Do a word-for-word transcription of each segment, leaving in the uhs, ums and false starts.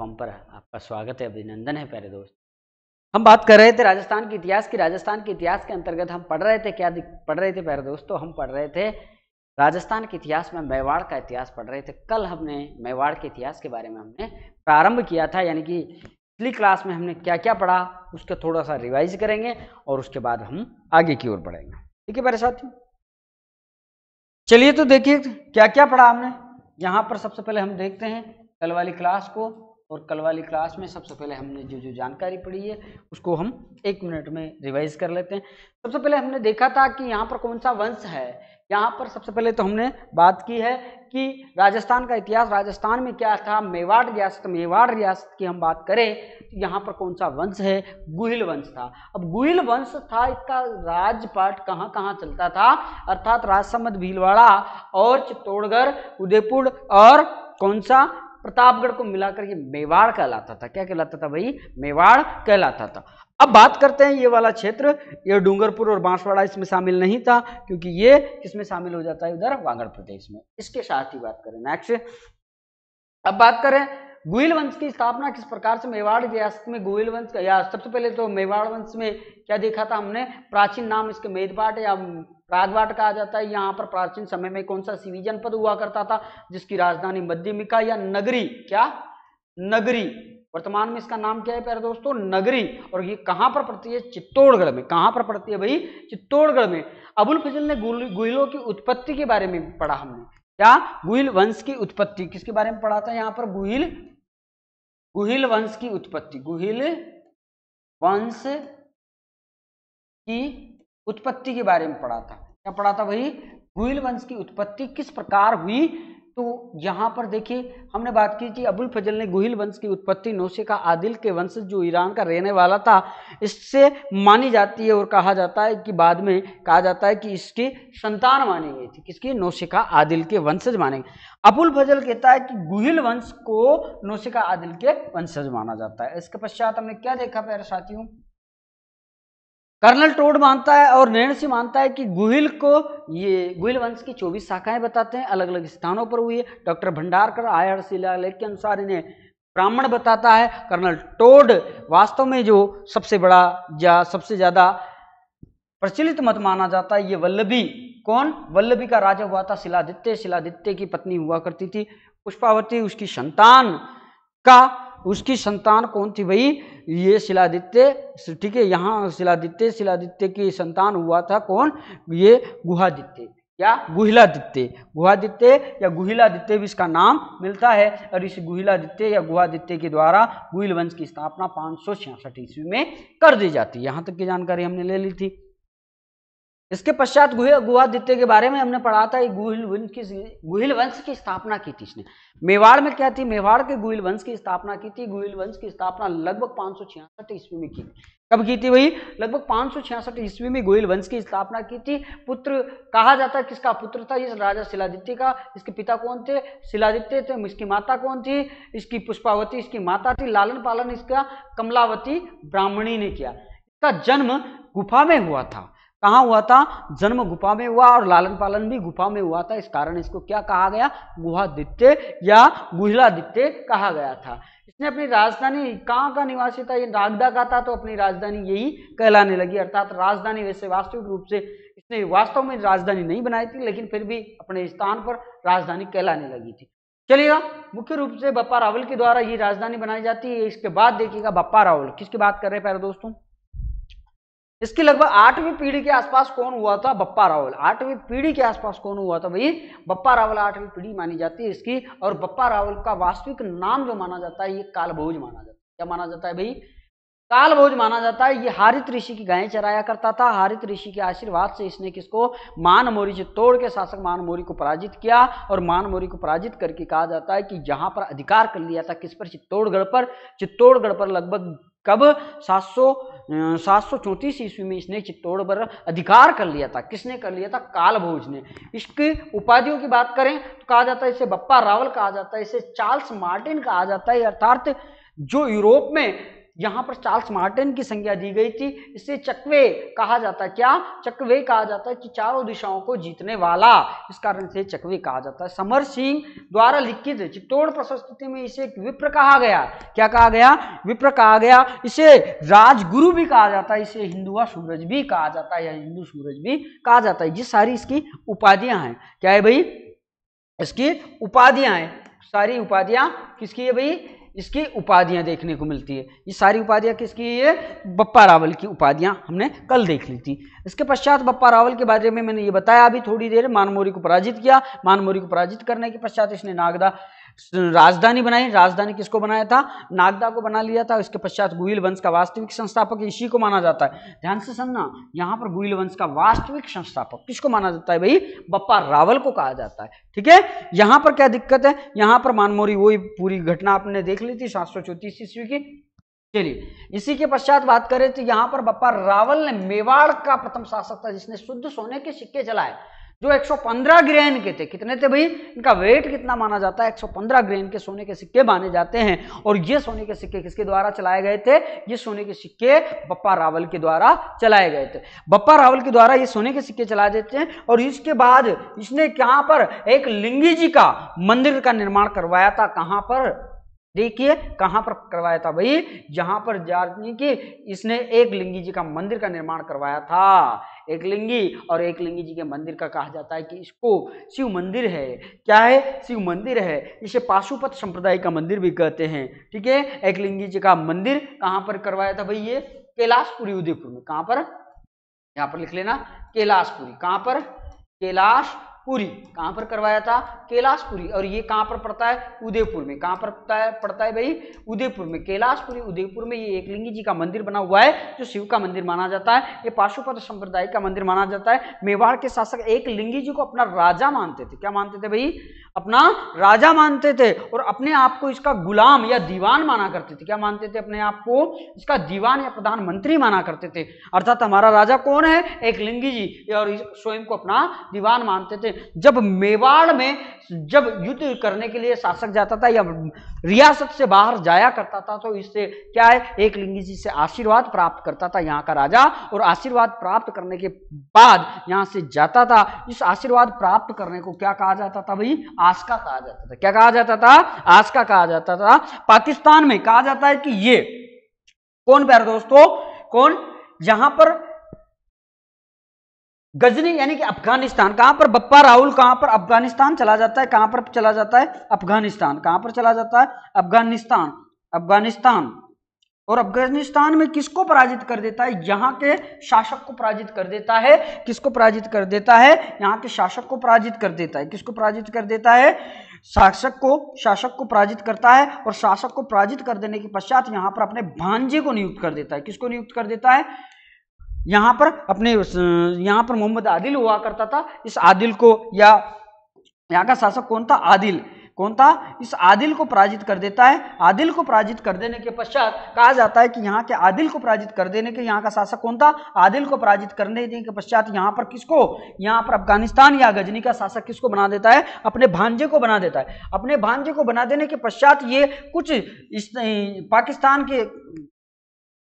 पर आपका स्वागत है, अभिनंदन है प्यारे दोस्त। हम बात कर रहे थे राजस्थान के इतिहास की। राजस्थान के इतिहास के अंतर्गत हम पढ़ रहे थे, क्या पढ़ रहे थे प्यारे दोस्तों? हम पढ़ रहे थे राजस्थान के इतिहास में मेवाड़ का इतिहास पढ़ रहे थे। कल हमने मेवाड़ के इतिहास के बारे में हमने प्रारंभ किया था, यानी कि पिछली क्लास में हमने क्या क्या पढ़ा उसका थोड़ा सा रिवाइज करेंगे और उसके बाद हम आगे की ओर बढ़ेंगे। ठीक है मेरे साथियों, चलिए तो देखिए क्या क्या पढ़ा हमने। यहाँ पर सबसे पहले हम देखते हैं कल वाली क्लास को, और कल वाली क्लास में सबसे पहले हमने जो जो जानकारी पढ़ी है उसको हम एक मिनट में रिवाइज कर लेते हैं। सबसे पहले हमने देखा था कि यहाँ पर कौन सा वंश है। यहाँ पर सबसे पहले तो हमने बात की है कि राजस्थान का इतिहास, राजस्थान में क्या था, मेवाड़ रियासत, मेवाड़ रियासत की हम बात करें तो यहाँ पर कौन सा वंश है, गुहिल वंश था। अब गुहिल वंश था, इसका राजपाट कहाँ कहाँ चलता था, अर्थात राजसमंद, भीलवाड़ा और चित्तौड़गढ़, उदयपुर और कौन सा प्रतापगढ़ को मिलाकर ये मेवाड़ कहलाता था। क्या कहलाता था भाई? मेवाड़ कहलाता था। अब बात करते हैं ये वाला क्षेत्र, ये डूंगरपुर और बांसवाड़ा इसमें शामिल नहीं था, क्योंकि ये किसमें शामिल हो जाता है, उधर वांगड़ प्रदेश में। इसके साथ ही बात करें नेक्स्ट, अब बात करें गुहिल वंश की स्थापना किस प्रकार से मेवाड़ रियासत में गुहिल वंश का। या सबसे पहले तो मेवाड़ वंश में क्या देखा था हमने, प्राचीन नाम इसके मेदबाट या प्रागबाट कहा जाता है। यहाँ पर प्राचीन समय में कौन सा सीवी जनपद हुआ करता था जिसकी राजधानी मध्यमिका या नगरी, क्या नगरी, वर्तमान में इसका नाम क्या है प्यारे दोस्तों, नगरी। और ये कहाँ पर पड़ती है, चित्तौड़गढ़ में। कहाँ पर पड़ती है भाई, चित्तौड़गढ़ में। अबुल फजल ने गुहिलों की उत्पत्ति के बारे में पढ़ा हमने, क्या गुहिल वंश की उत्पत्ति किसके बारे में पढ़ा था यहाँ पर, गुहिल गुहिल वंश की उत्पत्ति, गुहिल वंश की उत्पत्ति के बारे में पढ़ा था। क्या पढ़ा था भाई, गुहिल वंश की उत्पत्ति किस प्रकार हुई। तो यहाँ पर देखिए हमने बात की थी अबुल फजल ने गुहिल वंश की उत्पत्ति नौशे का आदिल के वंश जो ईरान का रहने वाला था इससे मानी जाती है, और कहा जाता है कि बाद में कहा जाता है कि इसकी संतान मानी गई थी। किसकी? नौशे का आदिल के वंशज माने गए। अबुल फजल कहता है कि गुहिल वंश को नौशे का आदिल के वंशज माना जाता है। इसके पश्चात हमने क्या देखा प्यारे साथियों, कर्नल टोड मानता है और नैनसी मानता है कि गुहिल को ये गुहिल वंश की चौबीस शाखाएं बताते हैं, अलग अलग स्थानों पर हुई है। डॉक्टर भंडारकर आयर शिलालेख के अनुसार इन्हें ब्राह्मण बताता है। कर्नल टोड वास्तव में जो सबसे बड़ा या सबसे ज़्यादा प्रचलित मत माना जाता है, ये वल्लभी, कौन वल्लभी का राजा हुआ था शिलादित्य, शिलादित्य की पत्नी हुआ करती थी पुष्पावती, उसकी संतान का उसकी संतान कौन थी भाई, ये शिलादित्य। ठीक है, यहाँ शिलादित्य शिलादित्य की संतान हुआ था कौन, ये गुहादित्य या गुहिलादित्य, गुहादित्य या गुहिलादित्य भी इसका नाम मिलता है। और इस गुहिलादित्य या गुहादित्य के द्वारा गुहिल वंश की स्थापना पाँच सौ छियासठ ईस्वी में कर दी जाती है। यहाँ तक की जानकारी हमने ले ली थी। इसके पश्चात गुहादित्य के बारे में हमने पढ़ा था, गुहिल वंश की गुहिल वंश की स्थापना की थी इसने। मेवाड़ में क्या थी, मेवाड़ के गुहिल वंश की स्थापना की थी। गुहिल वंश की स्थापना लगभग पाँच सौ छियासठ ईस्वी में की। कब की थी भाई, लगभग पाँच सौ छियासठ ईस्वी में गुहिल वंश की स्थापना की थी। पुत्र कहा जाता है किसका पुत्र था, ये राजा शिलादित्य का। इसके पिता कौन थे, शिलादित्य थे। इसकी माता कौन थी, इसकी पुष्पावती इसकी माता थी। लालन पालन इसका कमलावती ब्राह्मणी ने किया। इसका जन्म गुफा में हुआ था। कहाँ हुआ था, जन्म गुफा में हुआ, और लालन पालन भी गुफा में हुआ था। इस कारण इसको क्या कहा गया, गुहादित्य या गुहिलादित्य कहा गया था। इसने अपनी राजधानी कहाँ का निवासी था, ये नागदा का था, तो अपनी राजधानी यही कहलाने लगी। अर्थात राजधानी वैसे वास्तविक रूप से इसने वास्तव में राजधानी नहीं बनाई थी, लेकिन फिर भी अपने स्थान पर राजधानी कहलाने लगी थी। चलिएगा, मुख्य रूप से बप्पा रावल के द्वारा ये राजधानी बनाई जाती है। इसके बाद देखिएगा बप्पा रावल, किसकी बात कर रहे हैं प्यारे दोस्तों, इसकी लगभग आठवीं पीढ़ी के आसपास कौन हुआ था, बप्पा रावल। आठवीं पीढ़ी के आसपास कौन हुआ था भाई, बप्पा रावल आठवीं पीढ़ी मानी जाती है इसकी। और बप्पा रावल का वास्तविक नाम जो माना जाता है ये कालभोज माना जाता है। क्या माना जाता है भाई, कालभोज माना जाता है। ये हारित ऋषि की गायें चराया करता था। हारित ऋषि के आशीर्वाद से इसने किसको, मान मोरी, चित्तौड़ के शासक मान मोरी को पराजित किया। और मान मोरी को पराजित करके कहा जाता है कि जहाँ पर अधिकार कर लिया था, किस पर, चित्तौड़गढ़ पर। चित्तौड़गढ़ पर लगभग कब, सात सौ सात सौ चौंतीस ईस्वी में इसने चित्तौड़ पर अधिकार कर लिया था। किसने कर लिया था, कालभोज ने। इसकी उपाधियों की बात करें तो कहा जाता है इसे बप्पा रावल कहा जाता है, इसे चार्ल्स मार्टिन कहा जाता है। अर्थात जो यूरोप में यहाँ पर चार्ल्स मार्टिन की संज्ञा दी गई थी। इसे चकवे कहा जाता है। क्या? चकवे कहा जाता है कि चारों दिशाओं को जीतने वाला, इस कारण से चकवे कहा जाता है। समर सिंह द्वारा लिखित चित्तौड़ प्रशस्ति में इसे एक विप्र कहा गया। क्या कहा गया? विप्र कहा गया। इसे राजगुरु भी कहा जाता है, इसे हिंदुआ सूरज भी कहा जाता है या हिंदू सूरज भी कहा जाता है। ये सारी इसकी उपाधियां हैं। क्या है भाई? इसकी उपाधियां हैं। सारी उपाधियां किसकी है भाई? इसकी उपाधियां देखने को मिलती है। ये सारी उपाधियां किसकी है? बप्पा रावल की उपाधियां हमने कल देख ली थी। इसके पश्चात बप्पा रावल के बारे में मैंने ये बताया अभी थोड़ी देर। मान मोरी को पराजित किया। मान मोरी को पराजित करने के पश्चात इसने नागदा राजधानी बनाई। राजधानी किसको बनाया था? नागदा को बना लिया था। इसके पश्चात गुहिल वंश का वास्तविक संस्थापक इसी को माना जाता है। ध्यान से सुनना, यहाँ पर गुहिल वंश का वास्तविक संस्थापक किसको माना जाता है भाई? बप्पा रावल को कहा जाता है। ठीक है, यहाँ पर क्या दिक्कत है? यहाँ पर मानमोरी वही पूरी घटना आपने देख ली थी सात सौ चौतीस ईस्वी की। चलिए, इसी के पश्चात बात करें तो यहाँ पर बप्पा रावल ने मेवाड़ का प्रथम शासक था जिसने शुद्ध सोने के सिक्के चलाए जो एक सौ पंद्रह ग्रेन के थे। कितने थे भाई? इनका वेट कितना माना जाता है? एक सौ पंद्रह ग्रेन के सोने के सिक्के माने जाते हैं। और ये सोने के सिक्के किसके द्वारा चलाए गए थे? ये सोने के सिक्के बप्पा रावल के द्वारा चलाए गए थे। बप्पा रावल के द्वारा ये सोने के सिक्के चला देते हैं। और इसके बाद इसने यहाँ पर एक लिंगी जी का मंदिर का निर्माण करवाया था। कहाँ पर? देखिए कहाँ पर करवाया था भाई? यहाँ पर जाने की इसने एक लिंगी जी का मंदिर का निर्माण करवाया था। एक लिंगी और एक लिंगी जी के मंदिर का कहा जाता है कि इसको शिव मंदिर है। क्या है? शिव मंदिर है। इसे पाशुपत संप्रदाय का मंदिर भी कहते हैं। ठीक है, एक लिंगी जी का मंदिर कहाँ पर करवाया था भाई? ये कैलाशपुरी उदयपुर में। कहाँ पर? यहाँ पर लिख लेना कैलाशपुरी। कहाँ पर? कैलाश पुरी। कहाँ पर करवाया था? कैलाशपुरी। और ये कहाँ पर पड़ता है? उदयपुर में। कहाँ पर पड़ता है? पड़ता है भाई उदयपुर में। कैलाशपुरी उदयपुर में ये एकलिंगी जी का मंदिर बना हुआ है जो शिव का मंदिर माना जाता है। ये पाशुपत संप्रदाय का मंदिर माना जाता है। मेवाड़ के शासक एकलिंगी जी को अपना राजा मानते थे। क्या मानते थे भाई? अपना राजा मानते थे और अपने आप को इसका गुलाम या दीवान माना करते थे। क्या मानते थे? अपने आप को इसका दीवान या प्रधानमंत्री माना करते थे। अर्थात हमारा राजा कौन है? एकलिंगी जी। और स्वयं को अपना दीवान मानते थे। जब मेवाड़ में जब युद्ध करने के लिए शासक जाता था या रियासत से बाहर जाया करता था तो इससे क्या है? एक लिंगी जी से आशीर्वाद प्राप्त करता था यहाँ का राजा। और आशीर्वाद प्राप्त करने के बाद यहाँ से जाता था। इस आशीर्वाद प्राप्त करने को क्या कहा जाता था भाई? आस्का कहा जाता था। क्या कहा जाता था? आस्का कहा जाता था। पाकिस्तान में कहा जाता है कि ये कौन प्यारे दोस्तों, कौन यहां पर गजनी यानी कि अफगानिस्तान। कहां पर बप्पा रावल कहां पर अफगानिस्तान चला जाता है। कहां पर चला जाता है? अफगानिस्तान। कहां पर चला जाता है? अफगानिस्तान। अफगानिस्तान और अफगानिस्तान में किसको पराजित कर देता है? यहाँ के शासक को पराजित कर देता है। किसको पराजित कर देता है? यहाँ के शासक को पराजित कर देता है। किसको पराजित कर देता है? शासक को। शासक को पराजित करता है और शासक को पराजित कर देने के पश्चात यहाँ पर अपने भांजे को नियुक्त कर देता है। किसको नियुक्त कर देता है? यहाँ पर अपने यहाँ पर मोहम्मद आदिल हुआ करता था। इस आदिल को या यहाँ का शासक कौन था? आदिल। कौन था? इस आदिल को पराजित कर देता है। आदिल को पराजित कर देने के पश्चात कहा जाता है कि यहाँ के आदिल को पराजित कर देने के यहाँ का शासक कौन था? आदिल को पराजित करने देने के पश्चात यहाँ पर किसको, यहाँ पर अफगानिस्तान या गजनी का शासक किसको बना देता है? अपने भांजे को बना देता है। अपने भांजे को बना देने के पश्चात ये कुछ इस पाकिस्तान के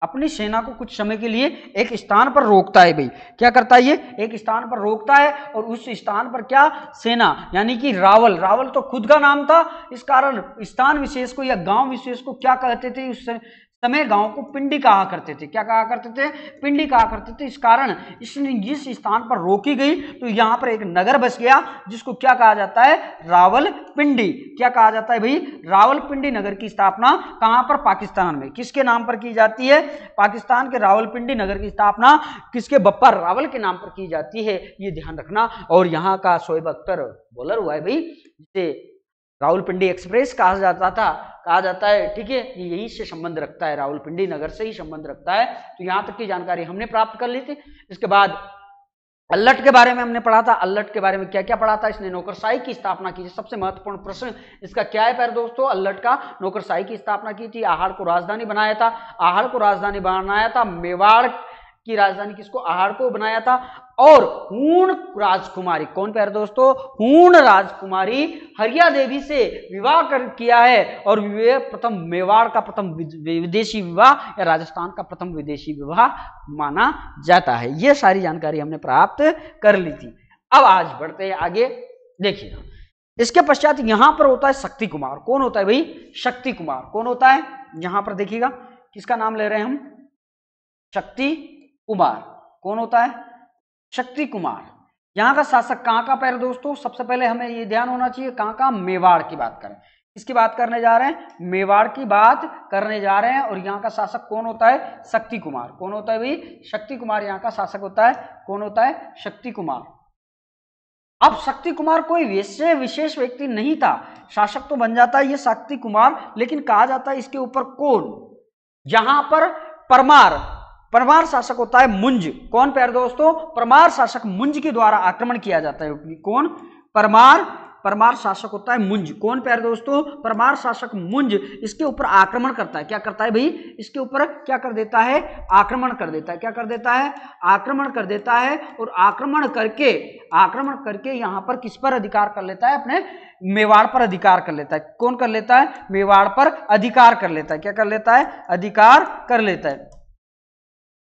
अपनी सेना को कुछ समय के लिए एक स्थान पर रोकता है भाई। क्या करता है? ये एक स्थान पर रोकता है और उस स्थान पर क्या सेना यानी कि रावल, रावल तो खुद का नाम था। इस कारण स्थान विशेष को या गांव विशेष को क्या कहते थे? उस समय गांव को पिंडी कहा करते थे। क्या कहा करते थे? पिंडी कहा करते थे। इस कारण इसने जिस स्थान पर रोकी गई तो यहाँ पर एक नगर बस गया जिसको क्या कहा जाता है? रावल पिंडी। क्या कहा जाता है भाई? रावल पिंडी नगर की स्थापना कहाँ पर? पाकिस्तान में। किसके नाम पर की जाती है? पाकिस्तान के रावल पिंडी नगर की स्थापना किसके? बप्पा रावल के नाम पर की जाती है। ये ध्यान रखना। और यहाँ का शोएब अख्तर बॉलर हुआ है भाई, जिसे रावलपिंडी एक्सप्रेस कहा जाता था, कहा जाता है। ठीक है, ये यही से संबंध रखता है, रावलपिंडी नगर से ही संबंध रखता है। तो यहाँ तक की जानकारी हमने प्राप्त कर ली थी। इसके बाद अल्लट के बारे में हमने पढ़ा था। अल्लट के बारे में क्या क्या पढ़ा था? इसने नौकरशाही की स्थापना की थी। सबसे महत्वपूर्ण प्रश्न इसका क्या है प्यारे दोस्तों? अल्लट का नौकरशाही की स्थापना की थी। आहाड़ को राजधानी बनाया था। आहाड़ को राजधानी बनाया था। मेवाड़ की राजधानी किसको? आहाड़ को बनाया था। और हूण राजकुमारी, कौन पैर दोस्तों, हूण राजकुमारी हरिया देवी से विवाह कर किया है। और वे प्रथम मेवाड़ का प्रथम विदेशी विवाह या राजस्थान का प्रथम विदेशी विवाह माना जाता है। ये सारी जानकारी हमने प्राप्त कर ली थी। अब आज बढ़ते हैं आगे, देखिए इसके पश्चात यहां पर होता है शक्ति कुमार। कौन होता है भाई, शक्ति कुमार कौन होता है, यहां पर देखिएगा किसका नाम ले रहे हैं हम, शक्ति कुमार कौन होता है, शक्ति कुमार। यहाँ का शासक कहाँ का पैर दोस्तों, सबसे पहले हमें ये ध्यान होना चाहिए कहाँ का, मेवाड़ की बात करें, इसकी बात करने जा रहे हैं, मेवाड़ की बात करने जा रहे हैं। और यहाँ का शासक कौन होता है, शक्ति कुमार कौन होता है भाई, शक्ति कुमार यहाँ का शासक होता है। कौन होता है, शक्ति कुमार। अब शक्ति कुमार कोई वैसे विशेष व्यक्ति नहीं था, शासक तो बन जाता है ये शक्ति कुमार, लेकिन कहा जाता है इसके ऊपर कौन, यहाँ पर परमार, परमार शासक होता है। मुंज कौन पैर दोस्तों, परमार शासक मुंज के द्वारा आक्रमण किया जाता है। कौन, परमार, परमार शासक होता है मुंज। कौन पैर दोस्तों, परमार शासक मुंज इसके ऊपर आक्रमण करता है। क्या करता है भाई, इसके ऊपर क्या कर देता है, आक्रमण कर देता है। क्या कर देता है, आक्रमण कर देता है। और आक्रमण करके आक्रमण करके यहाँ पर किस पर अधिकार कर लेता है, अपने मेवाड़ पर अधिकार कर लेता है। कौन कर लेता है, मेवाड़ पर अधिकार कर लेता है। क्या कर लेता है, अधिकार कर लेता है,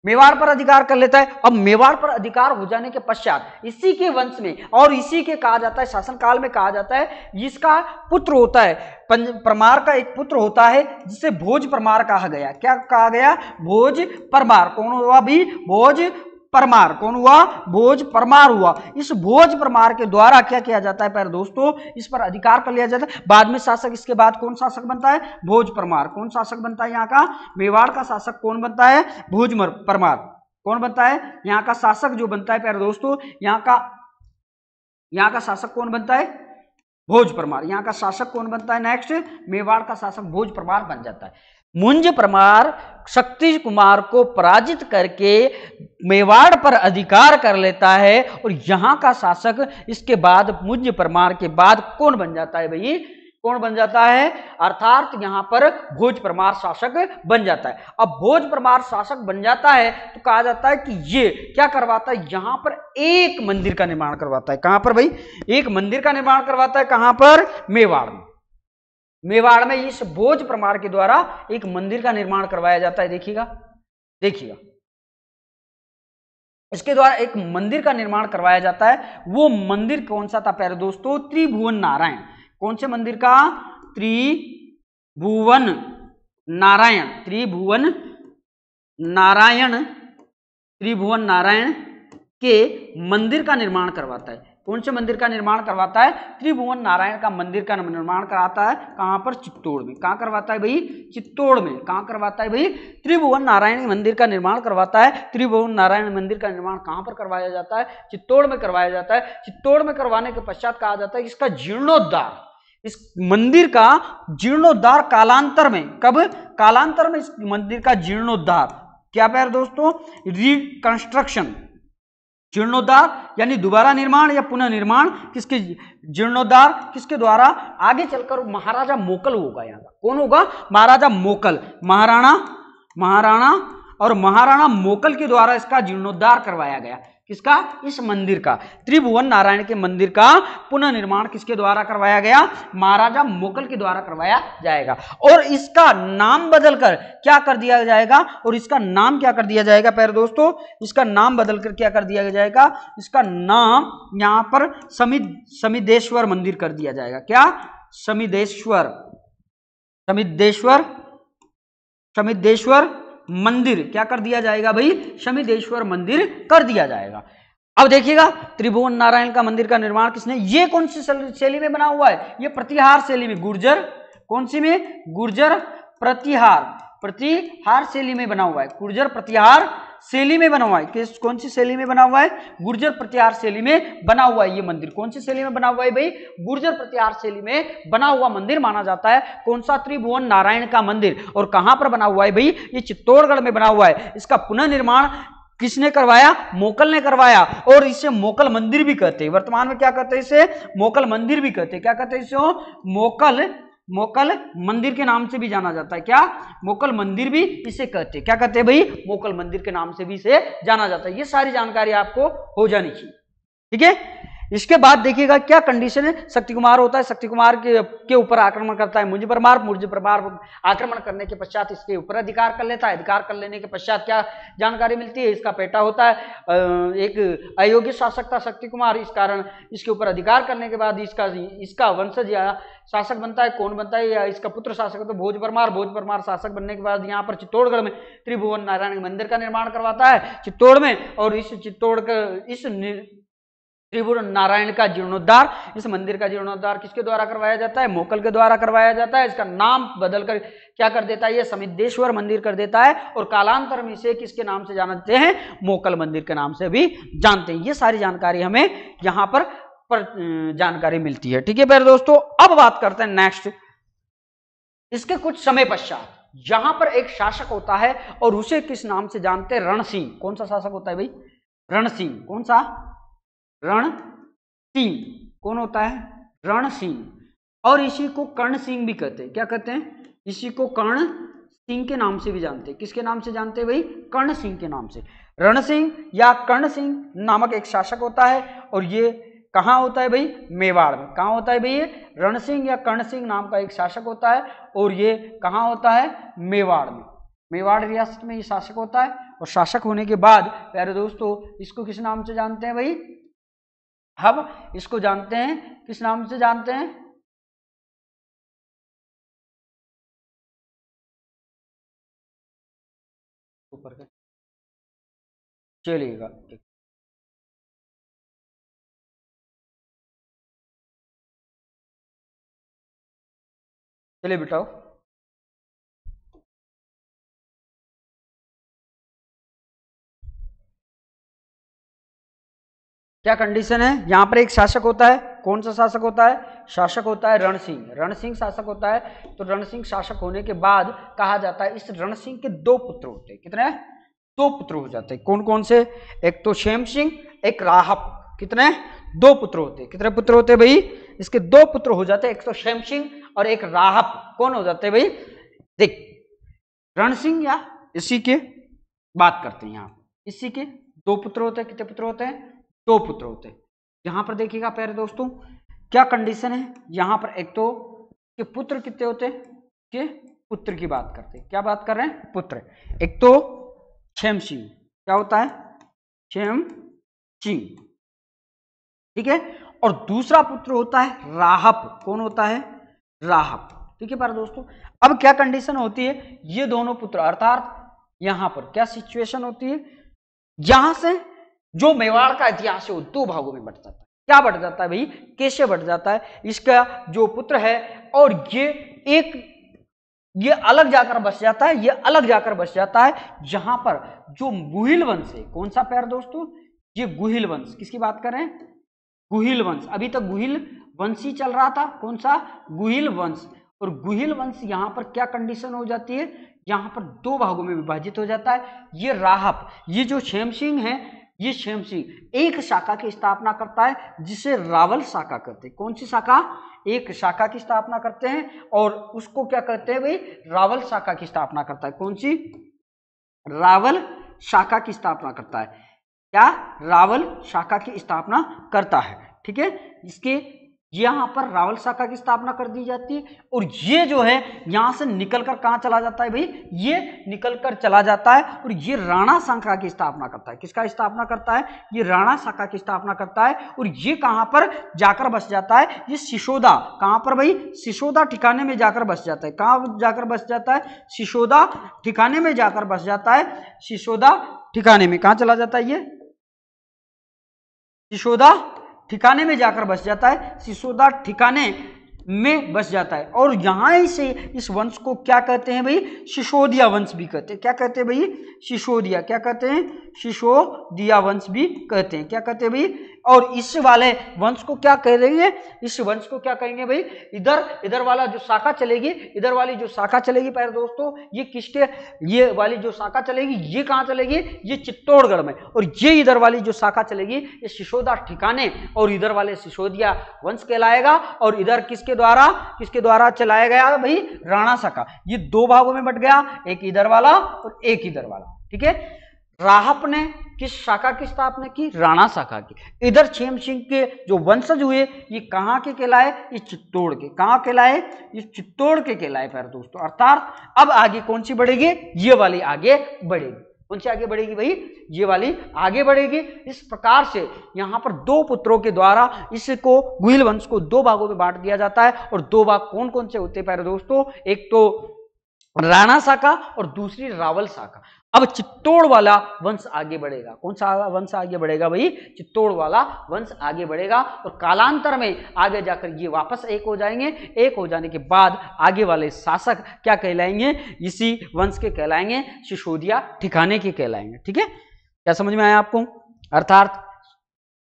मेवाड़ पर अधिकार कर लेता है। अब मेवाड़ पर अधिकार हो जाने के पश्चात इसी के वंश में और इसी के कहा जाता है शासनकाल में, कहा जाता है इसका पुत्र होता है, परमार का एक पुत्र होता है जिसे भोज परमार कहा गया। क्या कहा गया, भोज परमार। कौन हुआ भी, भोज परमार। कौन हुआ, भोज परमार हुआ। इस भोज परमार के द्वारा क्या किया जाता है पैर दोस्तों, इस पर अधिकार कर लिया जाता है। बाद में शासक, इसके बाद कौन शासक बनता है, भोज परमार। कौन शासक बनता है यहाँ का, मेवाड़ का शासक कौन बनता है, भोज परमार। कौन बनता है यहाँ का शासक, जो बनता है पैर दोस्तों यहाँ का, यहाँ का शासक कौन बनता है, भोज परमार। यहाँ का शासक कौन बनता है, नेक्स्ट मेवाड़ का शासक भोज परमार बन जाता है। मुंज परमार शक्ति कुमार को पराजित करके मेवाड़ पर अधिकार कर लेता है। और यहाँ का शासक इसके बाद, मुंज परमार के बाद कौन बन जाता है भाई, कौन बन जाता है, अर्थात यहाँ पर भोज परमार शासक बन जाता है। अब भोज परमार शासक बन जाता है तो कहा जाता है कि ये क्या करवाता है, यहाँ पर एक मंदिर का निर्माण करवाता है। कहाँ पर भाई, एक मंदिर का निर्माण करवाता है। कहाँ पर, मेवाड़ में। मेवाड़ में इस भोज परमार के द्वारा एक मंदिर का निर्माण करवाया जाता है। देखिएगा देखिएगा इसके द्वारा एक मंदिर का निर्माण करवाया जाता है। वो मंदिर कौन सा था प्यारे दोस्तों, त्रिभुवन नारायण। कौन से मंदिर का, त्रिभुवन नारायण, त्रिभुवन नारायण, त्रिभुवन नारायण के मंदिर का निर्माण करवाता है। कौन से मंदिर का निर्माण करवाता है, त्रिभुवन नारायण का मंदिर का निर्माण कराता है। कहां पर, चित्तौड़ में। कहां करवाता है भाई, चित्तौड़ में। कहां करवाता है भाई, त्रिभुवन नारायण मंदिर का निर्माण करवाता है। त्रिभुवन नारायण मंदिर का निर्माण कहां पर करवाया जाता है, चित्तौड़ में करवाया जाता है। चित्तौड़ में करवाने के पश्चात कहा जाता है इसका जीर्णोद्धार, इस मंदिर का जीर्णोद्धार कालांतर में, कब, कालांतर में इस मंदिर का जीर्णोद्धार, क्या प्यार दोस्तों, रिकंस्ट्रक्शन, जीर्णोद्धार यानी दोबारा निर्माण या पुनः निर्माण, किसके जीर्णोद्धार, किसके द्वारा, आगे चलकर महाराजा मोकल होगा। यहाँ का कौन होगा, महाराजा मोकल, महाराणा महाराणा और महाराणा मोकल के द्वारा इसका जीर्णोद्धार करवाया गया। किसका, इस मंदिर का, त्रिभुवन नारायण के मंदिर का पुनः निर्माण किसके द्वारा करवाया गया, महाराजा मोकल के द्वारा करवाया जाएगा। और इसका नाम बदलकर क्या कर दिया जाएगा, और इसका नाम क्या कर दिया जाएगा प्यारे दोस्तों, इसका नाम बदलकर क्या कर दिया जाएगा, इसका नाम यहाँ पर समिध समिद्धेश्वर मंदिर कर दिया जाएगा। क्या, समिद्धेश्वर, समिद्धेश्वर, समिद्धेश्वर मंदिर क्या कर दिया जाएगा भाई, समिद्धेश्वर मंदिर कर दिया जाएगा। अब देखिएगा त्रिभुवन नारायण का मंदिर का निर्माण किसने, ये कौन सी शैली में बना हुआ है, ये प्रतिहार शैली में, गुर्जर, कौन सी में, गुर्जर प्रतिहार, प्रतिहार शैली में बना हुआ है, गुर्जर प्रतिहार शैली में बना हुआ है। किस, कौन सी शैली में बना हुआ है, गुर्जर प्रतिहार शैली में बना हुआ है। ये मंदिर कौन सी शैली में बना हुआ है भाई, गुर्जर प्रतिहार शैली में बना हुआ मंदिर माना जाता है। कौन सा, त्रिभुवन नारायण का मंदिर। और कहां पर बना हुआ है भाई, ये चित्तौड़गढ़ में बना हुआ है। इसका पुनः निर्माण किसने करवाया, मोकल ने करवाया। और इसे मोकल मंदिर भी कहते हैं, वर्तमान में क्या कहते हैं, इसे मोकल मंदिर भी कहते हैं। क्या कहते हैं इसे, मोकल मोकल मंदिर के नाम से भी जाना जाता है। क्या? मोकल मंदिर भी इसे कहते हैं। क्या कहते हैं भाई? मोकल मंदिर के नाम से भी इसे जाना जाता है। ये सारी जानकारी आपको हो जानी चाहिए, ठीक है। इसके बाद देखिएगा क्या कंडीशन है। शक्ति कुमार होता है, शक्ति कुमार के के ऊपर आक्रमण करता है मुंज परमार, मुंज परमार आक्रमण करने के पश्चात इसके ऊपर अधिकार कर लेता है। अधिकार कर लेने के पश्चात क्या जानकारी मिलती है? इसका बेटा होता है एक अयोग्य शासक था शक्ति कुमार, इस कारण इसके ऊपर अधिकार करने के बाद इसका इसका वंशज या शासक बनता है। कौन बनता है? या इसका पुत्र शासक होता है भोज परमार। भोज परमार शासक बनने के बाद यहाँ पर चित्तौड़गढ़ में त्रिभुवन नारायण मंदिर का निर्माण करवाता है चित्तौड़ में, और इस चित्तौड़गढ़ इस त्रिभुवन नारायण का जीर्णोद्धार, इस मंदिर का जीर्णोद्धार किसके द्वारा करवाया जाता है? मोकल के द्वारा करवाया जाता है। इसका नाम बदलकर क्या कर देता है? ये समिद्धेश्वर मंदिर कर देता है, और कालांतर में इसे किसके नाम से जानते हैं? मोकल मंदिर के नाम से भी जानते हैं। ये सारी जानकारी हमें यहाँ पर, पर जानकारी मिलती है, ठीक है प्यारे दोस्तों। अब बात करते हैं नेक्स्ट, इसके कुछ समय पश्चात यहाँ पर एक शासक होता है और उसे किस नाम से जानते हैं? रणसिंह। कौन सा शासक होता है भाई? रणसिंह। कौन सा? रण सिंह। कौन होता है? रण सिंह। और इसी को कर्ण सिंह भी कहते हैं। क्या कहते हैं? इसी को कर्ण सिंह के नाम से भी जानते हैं। किसके नाम से जानते हैं भाई? कर्ण सिंह के नाम से। रण सिंह या कर्ण सिंह नामक एक शासक होता है, और ये कहाँ होता है भाई? मेवाड़ में। कहाँ होता है भाई? ये रण सिंह या कर्ण सिंह नाम का एक शासक होता है, और ये कहाँ होता है? मेवाड़ में। मेवाड़ रियासत में ये शासक होता है, और शासक होने के बाद प्यारे दोस्तों इसको किस नाम से जानते हैं भाई? हम इसको जानते हैं किस नाम से जानते हैं? ऊपर का चलिएगा, चलिए बिठाओ। क्या कंडीशन है? यहाँ पर एक शासक होता है। कौन सा शासक होता है? शासक होता है रण सिंह। रण सिंह शासक होता है, तो रण सिंह शासक होने के बाद कहा जाता है इस रण सिंह के दो पुत्र होते हैं। कितने? दो पुत्र हो जाते हैं। कौन कौन से? एक तो क्षेम सिंह, एक राहप। कितने? दो पुत्र होते हैं। कितने पुत्र होते हैं भाई? इसके दो पुत्र हो जाते हैं, एक तो क्षेम सिंह और एक राहप। कौन हो जाते हैं भाई? देख, रण सिंह या इसी के बात करते हैं यहाँ, इसी के दो पुत्र होते हैं। कितने पुत्र होते हैं? दो पुत्र होते हैं। यहाँ पर देखिएगा प्यारे दोस्तों क्या कंडीशन है। यहाँ पर एक तो के पुत्र कितने होते हैं? के पुत्र की बात करते हैं। क्या बात कर रहे हैं? पुत्र। एक तो क्षेम सिंह। क्या होता है? क्षेम सिंह, ठीक है। और दूसरा पुत्र होता है राहप। कौन होता है? राहप, ठीक है प्यारे दोस्तों। अब क्या कंडीशन होती है? ये दोनों पुत्र अर्थात यहाँ पर क्या सिचुएशन होती है? यहां से जो मेवाड़ का इतिहास है वो दो भागों में बंट जाता है। क्या बंट जाता है भाई? कैसे बंट जाता है? इसका जो पुत्र है और ये एक ये अलग जाकर बस जाता है, ये अलग जाकर बस जाता है। यहां पर जो गुहिल वंश है, कौन सा प्यारे दोस्तों? ये गुहिल वंश। किसकी बात कर रहे हैं? गुहिल वंश। अभी तक गुहिल वंश ही चल रहा था। कौन सा? गुहिल वंश। और गुहिल वंश यहाँ पर क्या कंडीशन हो जाती है? यहाँ पर दो भागों में विभाजित हो जाता है। ये राहप, ये जो क्षेम सिंह है, ये क्षेम सिंह एक शाखा की स्थापना करता है जिसे रावल शाखा कहते हैं। कौन सी शाखा? एक शाखा की स्थापना करते हैं और उसको क्या कहते हैं भाई? रावल शाखा की स्थापना करता है। कौन सी? रावल शाखा की स्थापना करता है। क्या? रावल शाखा की स्थापना करता है, ठीक है। इसके यहाँ पर रावल शाखा की स्थापना कर दी जाती है, और ये जो है यहाँ से निकलकर कहाँ चला जाता है भाई? ये निकलकर चला जाता है और ये राणा शाखा की स्थापना करता है। किसका स्थापना करता है? ये राणा शाखा की स्थापना करता है। और ये कहाँ पर जाकर बस जाता है? ये सिसोदा। कहाँ पर भाई? सिसोदा ठिकाने में जाकर बस जाता है। कहाँ जाकर बस जाता है? सिसोदा ठिकाने में जाकर बस जाता है। सिसोदा ठिकाने में कहाँ चला जाता है? ये सिसोदा ठिकाने में जाकर बस जाता है। सिसोदा ठिकाने में बस जाता है, और यहाँ ही से इस वंश को क्या कहते हैं भाई? सिसोदिया वंश भी कहते हैं। क्या कहते हैं भाई? सिसोदिया। क्या कहते हैं? सिसोदिया वंश भी कहते हैं। क्या कहते हैं भाई? और इस वाले वंश को क्या कह रही है? इस वंश को क्या कहेंगे भाई? इधर इधर वाला जो शाखा चलेगी, इधर वाली जो शाखा चलेगी प्यारे दोस्तों, ये किसके, ये वाली जो शाखा चलेगी ये कहाँ चलेगी? ये चित्तौड़गढ़ में। और ये इधर वाली जो शाखा चलेगी ये सिसोदा ठिकाने और इधर वाले सिसोदिया वंश कहलाएगा। और इधर किसके द्वारा किसके द्वारा चलाया गया भाई? राणा शाखा। ये दो भागों में बट गया, एक इधर वाला और एक इधर वाला। ठीक है। राहप ने किस शाखा की स्थापना की? राणा शाखा की। इधर क्षेम सिंह के जो वंशज हुए ये कहाँ के कहलाए? ये चित्तौड़ के। कहाँ कहलाए? ये चित्तौड़ के कहलाए प्यारे दोस्तों। अर्थात अब आगे कौन सी बढ़ेगी? ये वाली आगे बढ़ेगी। कौन सी आगे बढ़ेगी भाई? ये वाली आगे बढ़ेगी। इस प्रकार से यहाँ पर दो पुत्रों के द्वारा इसको गुहिल वंश को दो भागों में बांट दिया जाता है। और दो भाग कौन कौन से होते हैं प्यारे दोस्तों? एक तो राणा शाखा और दूसरी रावल शाखा। अब चित्तौड़ वाला वंश आगे बढ़ेगा। कौन सा वंश आगे बढ़ेगा भाई? चित्तौड़ वाला वंश आगे बढ़ेगा। और कालांतर में आगे जाकर ये वापस एक हो जाएंगे। एक हो जाने के बाद आगे वाले शासक क्या कहलाएंगे? इसी वंश के कहलाएंगे, सिसोदिया ठिकाने के कहलाएंगे। ठीक है, क्या समझ में आया आपको? अर्थात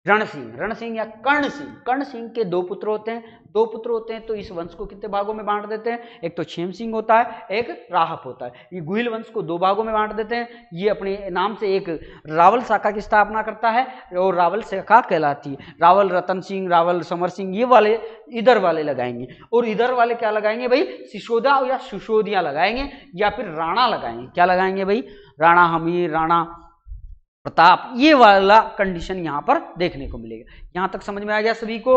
रणसिंह रणसिंह या कर्ण सिंह कर्ण सिंह के दो पुत्र होते हैं। दो पुत्र होते हैं तो इस वंश को कितने भागों में बांट देते हैं? एक तो क्षेम सिंह होता है, एक राहप होता है। ये गुहिल वंश को दो भागों में बांट देते हैं। ये अपने नाम से एक रावल शाखा की स्थापना करता है और रावल शाखा कहलाती है। रावल रतन सिंह, रावल समर सिंह, ये वाले इधर वाले लगाएंगे। और इधर वाले क्या लगाएंगे भाई? सिसोदा या सिसोदिया लगाएंगे या फिर राणा लगाएंगे। क्या लगाएंगे भाई? राणा हमीर, राणा प्रताप, ये वाला कंडीशन यहाँ पर देखने को मिलेगा। यहाँ तक समझ में आ गया सभी को?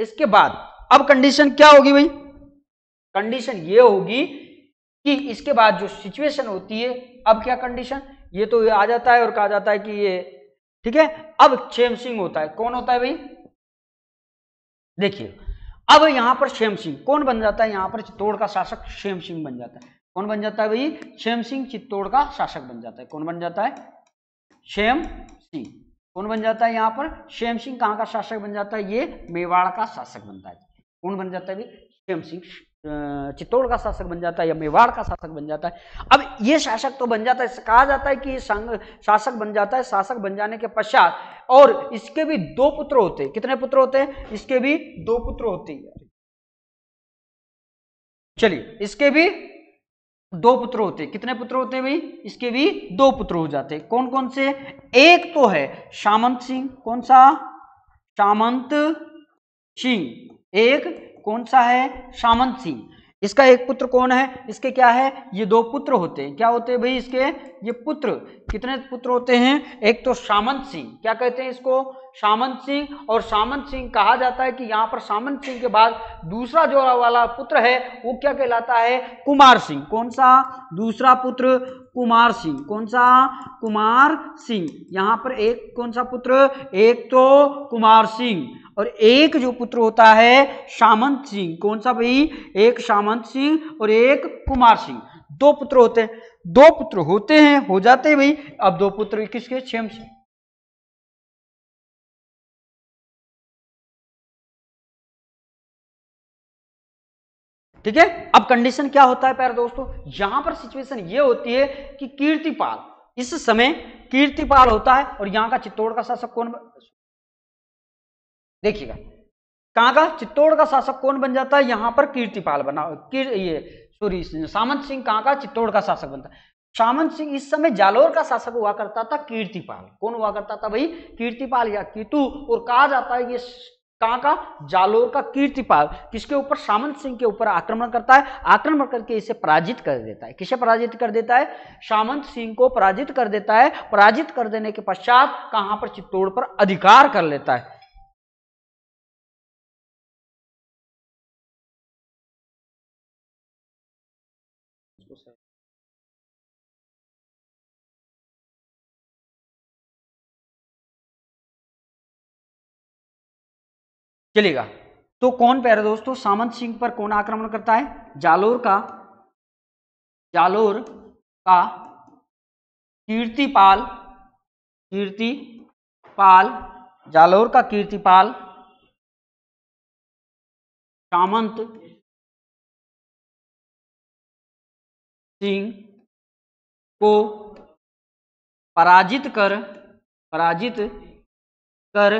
इसके बाद अब कंडीशन क्या होगी भाई? कंडीशन ये होगी कि इसके बाद जो सिचुएशन होती है, अब क्या कंडीशन, ये तो आ जाता है और कहा जाता है कि ये ठीक है। अब क्षेम सिंह होता है। कौन होता है भाई? देखिए, अब यहाँ पर क्षेम सिंह कौन बन जाता है? यहाँ पर चित्तौड़ का शासक क्षेम सिंह बन जाता है। कौन बन जाता है भाई? क्षेम सिंह चित्तौड़ का शासक बन जाता है। कौन बन जाता है? क्षेम सिंह। कौन बन जाता है यहाँ पर? क्षेम सिंह कहाँ का शासक बन जाता है? ये मेवाड़ का शासक बनता है। कौन बन जाता है? क्षेम सिंह चित्तौड़ का शासक बन जाता है या मेवाड़ का शासक बन जाता है। अब ये शासक तो बन जाता है, कहा जाता है कि ये शासक बन जाता है। शासक बन जाने के पश्चात और इसके भी दो पुत्र होते हैं। कितने पुत्र होते हैं? इसके भी दो पुत्र होते हैं। चलिए, इसके भी दो पुत्र होते हैं। कितने पुत्र होते हैं भाई? इसके भी दो पुत्र हो जाते हैं। कौन कौन से? एक तो है सामंत सिंह। कौन सा? सामंत सिंह। एक कौन सा है? सामंत सिंह। इसका एक पुत्र कौन है? इसके क्या है, ये दो पुत्र होते हैं। क्या होते हैं भाई इसके? ये पुत्र। कितने पुत्र होते हैं? एक तो सामंत सिंह। क्या कहते हैं इसको? सामंत सिंह। और सामंत सिंह कहा जाता है कि यहाँ पर सामंत सिंह के बाद दूसरा जो वाला पुत्र है वो क्या कहलाता है? कुमार सिंह। कौन सा? दूसरा पुत्र कुमार सिंह। कौन सा? कुमार सिंह। यहाँ पर एक कौन सा पुत्र? एक तो कुमार सिंह और एक जो पुत्र होता है सामंत सिंह। कौन सा भाई? एक सामंत सिंह और एक कुमार सिंह। दो पुत्र होते हैं। दो पुत्र होते हैं, हो जाते हैं भाई। अब दो पुत्र किसके? क्षेम सिंह। ठीक है। अब कंडीशन क्या होता है प्यारे दोस्तों? यहां पर सिचुएशन ये होती है कि कीर्तिपाल, इस समय कीर्तिपाल होता है और यहां का चित्तौड़ का शासक कौन, देखिएगा, कहाँ का चित्तौड़ का शासक कौन बन जाता है? यहाँ पर कीर्तिपाल बना, कीर, ये सॉरी सामंत सिंह कहाँ का चित्तौड़ का शासक बनता है। सामंत सिंह इस समय जालोर का शासक हुआ करता था। कीर्तिपाल कौन हुआ करता था भाई? कीर्तिपाल या कीतु। और कहा जाता है ये कहाँ का? जालोर का कीर्तिपाल किसके ऊपर? सामंत सिंह के ऊपर आक्रमण करता है। आक्रमण करके इसे पराजित कर देता है। किसे पराजित कर देता है? सामंत सिंह को पराजित कर देता है। पराजित कर देने के पश्चात कहाँ पर? चित्तौड़ पर अधिकार कर लेता है। चलेगा। तो कौन प्यारे दोस्तों सामंत सिंह पर कौन आक्रमण करता है? जालोर का जालोर का कीर्तिपाल कीर्तिपाल जालोर का कीर्तिपाल सामंत सिंह को पराजित कर पराजित कर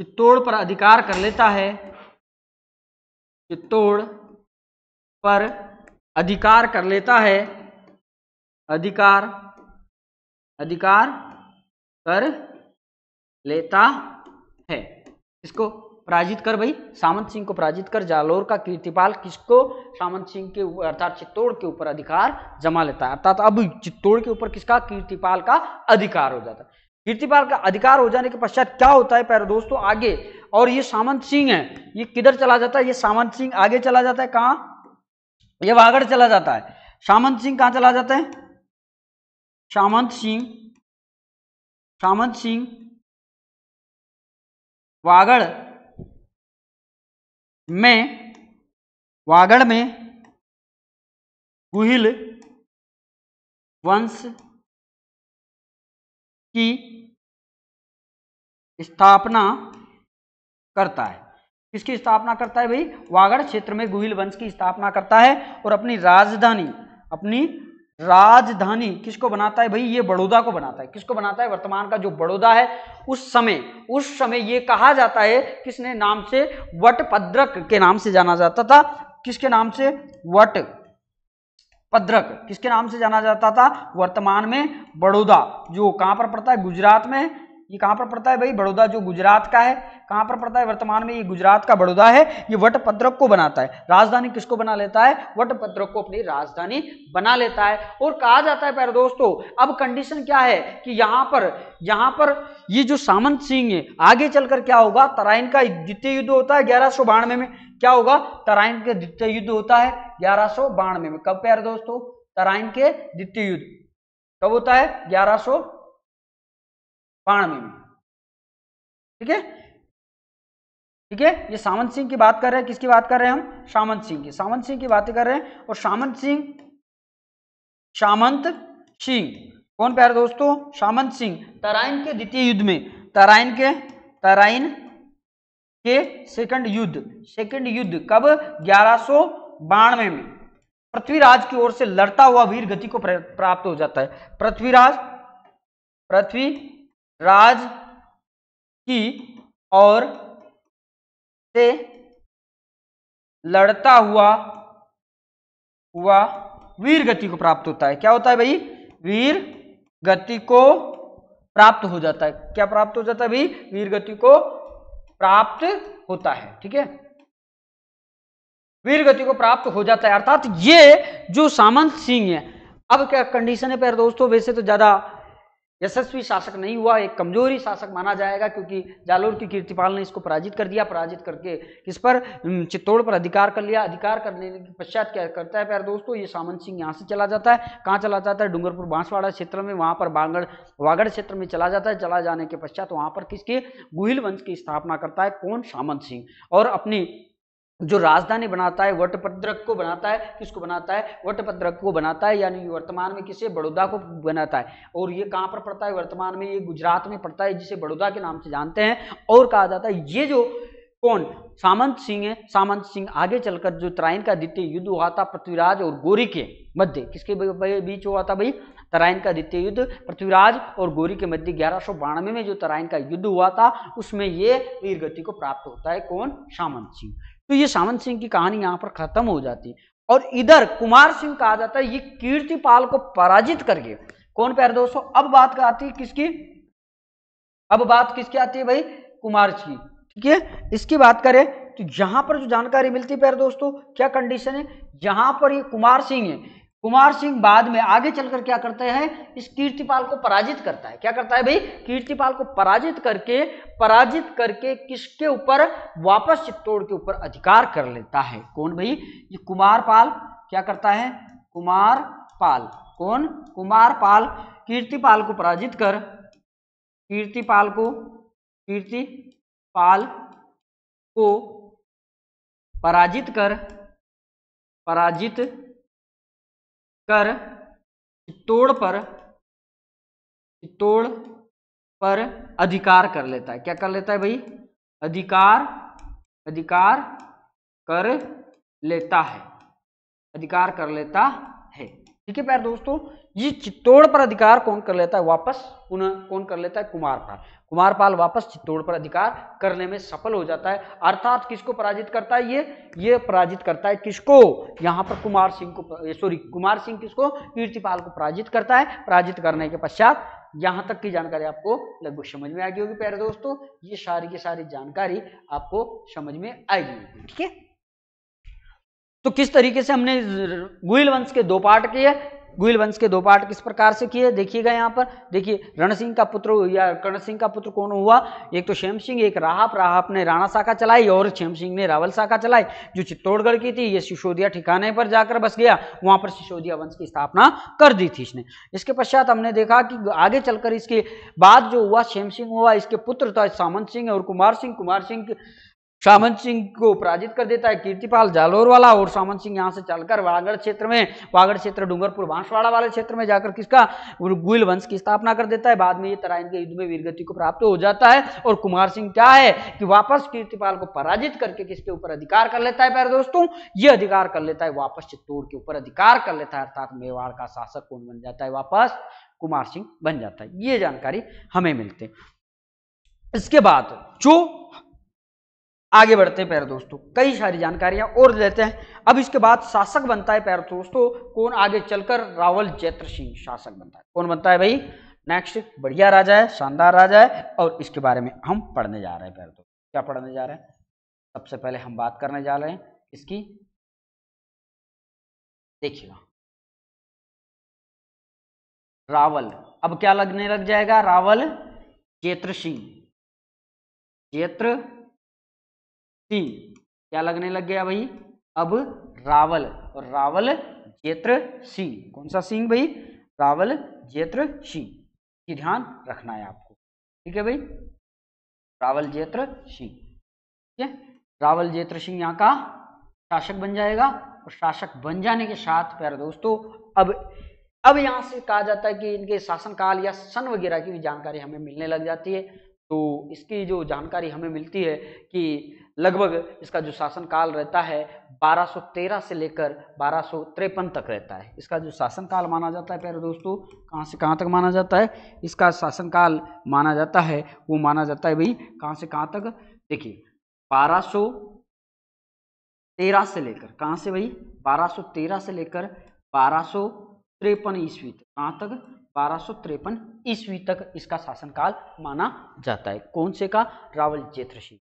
चित्तौड़ पर अधिकार कर लेता है चित्तौड़ पर अधिकार कर लेता है अधिकार अधिकार कर लेता है। इसको पराजित कर भाई, सामंत सिंह को पराजित कर जालोर का कीर्तिपाल किसको, सामंत सिंह के ऊपर अर्थात चित्तौड़ के ऊपर अधिकार जमा लेता है। अर्थात अब चित्तौड़ के ऊपर किसका, कीर्तिपाल का अधिकार हो जाता है। कीर्तिपाल का अधिकार हो जाने के पश्चात क्या होता है प्यारे दोस्तों आगे, और ये सामंत सिंह है ये किधर चला जाता है, ये सामंत सिंह आगे चला जाता है, कहाँ, ये वागड़ चला जाता है। सामंत सिंह कहाँ चला जाता है, सामंत सिंह सामंत सिंह वागड़ में वागड़ में गुहिल वंश की स्थापना करता है। किसकी स्थापना करता है भाई, वागड़ क्षेत्र में गुहिल वंश की स्थापना करता है और अपनी राजधानी अपनी राजधानी किसको बनाता है भाई, ये बड़ौदा को बनाता है। किसको बनाता है, वर्तमान का जो बड़ौदा है उस समय उस समय ये कहा जाता है किसने नाम से, वटपद्रक के नाम से जाना जाता था। किसके नाम से, वटपद्रक किसके नाम से जाना जाता था। वर्तमान में बड़ौदा जो कहाँ पर पड़ता है, गुजरात में, ये कहाँ पर पड़ता है भाई, बड़ौदा जो गुजरात का है कहाँ पर पड़ता है, वर्तमान में ये गुजरात का बड़ौदा है। ये वटपद्रक को बनाता है राजधानी, किसको बना लेता है, वटपद्रक को अपनी राजधानी बना लेता है। और कहा जाता है प्यारे दोस्तों अब कंडीशन क्या है कि यहाँ पर यहाँ पर ये जो सामंत सिंह है आगे चलकर क्या होगा, तराइन का द्वितीय युद्ध होता है ग्यारह सौ बानवे में। क्या होगा, तराइन का द्वितीय युद्ध होता है ग्यारह सौ बानवे में। कब प्यारे दोस्तों, तराइन के द्वितीय युद्ध कब होता है, ग्यारह सौ बानवे में। ठीक है ठीक है, ये सामंत सिंह की बात कर रहे हैं, किसकी बात कर रहे हैं हम, सामंत सिंह की सामंत सिंह की बातें कर रहे हैं। और सामंत सिंह सामंत सिंह कौन प्यारे दोस्तों, सामंत सिंह तराइन के द्वितीय युद्ध में, तराइन के तराइन के सेकंड युद्ध सेकंड युद्ध कब, ग्यारह सौ बानवे में पृथ्वीराज की ओर से लड़ता हुआ वीर गति को प्राप्त हो जाता है। पृथ्वीराज पृथ्वी राज की ओर से लड़ता हुआ हुआ वीर गति को प्राप्त होता है। क्या होता है भाई, वीर गति को प्राप्त हो जाता है। क्या प्राप्त हो जाता है भाई, वीर गति को प्राप्त होता है। ठीक है, वीर गति को प्राप्त हो जाता है। अर्थात ये जो सामंत सिंह है, अब क्या कंडीशन है प्यारे दोस्तों, वैसे तो ज्यादा यशस्वी शासक नहीं हुआ, एक कमजोरी शासक माना जाएगा क्योंकि जालोर की कीर्तिपाल ने इसको पराजित कर दिया। पराजित करके किस पर, चित्तौड़ पर अधिकार कर लिया। अधिकार करने के पश्चात क्या करता है प्यारे दोस्तों, ये सामंत सिंह यहाँ से चला जाता है। कहाँ चला जाता है, डूंगरपुर बांसवाड़ा क्षेत्र में, वहाँ पर बांगड़ वागड़ क्षेत्र में चला जाता है। चला जाने के पश्चात वहाँ पर किसके, गुहिल वंश की स्थापना करता है कौन, सामंत सिंह। और अपनी जो राजधानी बनाता है वटपद्रक को बनाता है। किसको बनाता है, वटपद्रक को बनाता है, यानी वर्तमान में किसे, बड़ौदा को बनाता है। और ये कहाँ पर पड़ता है, वर्तमान में ये गुजरात में पड़ता है जिसे बड़ौदा के नाम से जानते हैं। और कहा जाता है ये जो कौन, सामंत सिंह है, सामंत सिंह आगे चलकर जो तराइन का द्वितीय युद्ध हुआ था पृथ्वीराज और गोरी के मध्य, किसके बीच हुआ था भाई, तराइन का द्वितीय युद्ध पृथ्वीराज और गोरी के मध्य ग्यारह सौ बानवे में जो तराइन का युद्ध हुआ था उसमें ये वीर गति को प्राप्त होता है कौन, सामंत सिंह। तो ये सामंत सिंह की कहानी यहाँ पर खत्म हो जाती है। और इधर कुमार सिंह कहा जाता है ये कीर्तिपाल को पराजित करके कौन प्यारे दोस्तों, अब बात आती है किसकी, अब बात किसकी आती है भाई, कुमार सिंह। ठीक है, इसकी बात करें तो यहां पर जो जानकारी मिलती है प्यारे दोस्तों, क्या कंडीशन है यहां पर, ये कुमार सिंह है। कुमार सिंह बाद में आगे चलकर क्या करते हैं, इस कीर्तिपाल को पराजित करता है। क्या करता है भाई, कीर्तिपाल को पराजित करके पराजित करके किसके ऊपर, वापस चित्तौड़ के ऊपर अधिकार कर लेता है कौन भाई, ये कुमार पाल। क्या करता है, कुमार पाल कौन, कुमार पाल कीर्तिपाल को पराजित कर कीर्तिपाल को कीर्तिपाल को पराजित कर पराजित कर चित्तौड़ पर चित्तौड़ पर अधिकार कर लेता है। क्या कर लेता है भाई, अधिकार अधिकार कर लेता है, अधिकार कर लेता है। ठीक है प्यारे दोस्तों, ये चित्तौड़ पर अधिकार कौन कर लेता है वापस, उन्हें कौन कर लेता है, कुमारपाल। कुमारपाल वापस चित्तौड़ पर अधिकार करने में सफल हो जाता है, अर्थात किसको पराजित करता है, ये ये पराजित करता है किसको, यहाँ पर कुमार सिंह को, सॉरी कुमार सिंह किसको, कीर्तिपाल को पराजित करता है। पराजित करने के पश्चात यहाँ तक की जानकारी आपको लगभग समझ में आ गई होगी प्यारे दोस्तों, ये सारी की सारी जानकारी आपको समझ में आएगी। ठीक है, तो किस तरीके से हमने गुहिल वंश के दो पार्ट किए, गुहिल वंश के दो पार्ट किस प्रकार से किए देखिएगा यहाँ पर। देखिए रणसिंह का पुत्र या कर्ण सिंह का पुत्र कौन हुआ, एक तो क्षेम सिंह, एक राहप। राहप ने राणा शाखा चलाई और क्षेम सिंह ने रावल शाखा चलाई जो चित्तौड़गढ़ की थी। ये सिसोदिया ठिकाने पर जाकर बस गया, वहाँ पर सिसोदिया वंश की स्थापना कर दी थी इसने। इसके पश्चात हमने देखा कि आगे चलकर इसके बाद जो हुआ, क्षेम सिंह हुआ, इसके पुत्र था सामंत सिंह और कुमार सिंह। कुमार सिंह सामंत सिंह को पराजित कर देता है कीर्तिपाल जालोर वाला, और सामंत सिंह यहाँ से चलकर वागड़ क्षेत्र में, वागड़ क्षेत्र डूंगरपुर बांसवाड़ा वाले क्षेत्र में जाकर किसका, गुहिल वंश की स्थापना कर देता है। बाद में ये तराइन के युद्ध में वीरगति को प्राप्त हो जाता है। और कुमार सिंह क्या है कि वापस कीर्तिपाल को पराजित करके किसके ऊपर अधिकार कर लेता है प्यारे दोस्तों, ये अधिकार कर लेता है वापस चित्तौड़ के ऊपर अधिकार कर लेता है। अर्थात मेवाड़ का शासक कौन बन जाता है, वापस कुमार सिंह बन जाता है। ये जानकारी हमें मिलती है। इसके बाद जो आगे बढ़ते हैं प्यारे दोस्तों, कई सारी जानकारियां और लेते हैं। अब इसके बाद शासक बनता है प्यारे दोस्तों कौन, आगे चलकर रावल जैत्र सिंह शासक बनता है। कौन बनता है भाई नेक्स्ट, बढ़िया राजा है, शानदार राजा है, और इसके बारे में हम पढ़ने जा रहे हैं प्यारे दोस्तों। क्या पढ़ने जा रहे हैं, सबसे पहले हम बात करने जा रहे हैं इसकी, देखिएगा रावल। अब क्या लगने लग जाएगा, रावल जैत्र सिंह, जैत्र क्या लगने लग गया भाई अब, रावल। और रावल जैत्र सिंह, कौन सा सिंह भाई, रावल जैत्र सिंह की ध्यान रखना है आपको। ठीक है भाई, रावल जैत्र सिंह, ठीक है, रावल जैत्र सिंह यहाँ का शासक बन जाएगा। और शासक बन जाने के साथ प्यारे दोस्तों अब अब यहाँ से कहा जाता है कि इनके शासनकाल या सन वगैरह की भी जानकारी हमें मिलने लग जाती है। तो इसकी जो जानकारी हमें मिलती है कि लगभग इसका जो शासनकाल रहता है बारह सौ तेरह से लेकर बारह सौ तिरपन तक रहता है। इसका जो शासनकाल माना जाता है प्यारे दोस्तों, कहाँ से कहाँ तक माना जाता है इसका शासनकाल माना जाता है, वो माना जाता है भाई कहाँ से कहाँ तक, देखिए बारह सौ तेरह से लेकर, कहाँ से भाई बारह सौ तेरह से लेकर बारह सौ तिरपन ईस्वी तक, कहाँ तक बारह सौ तिरपन ईस्वी तक इसका शासनकाल माना जाता है। कौन से का, रावल जैत्र सिंह।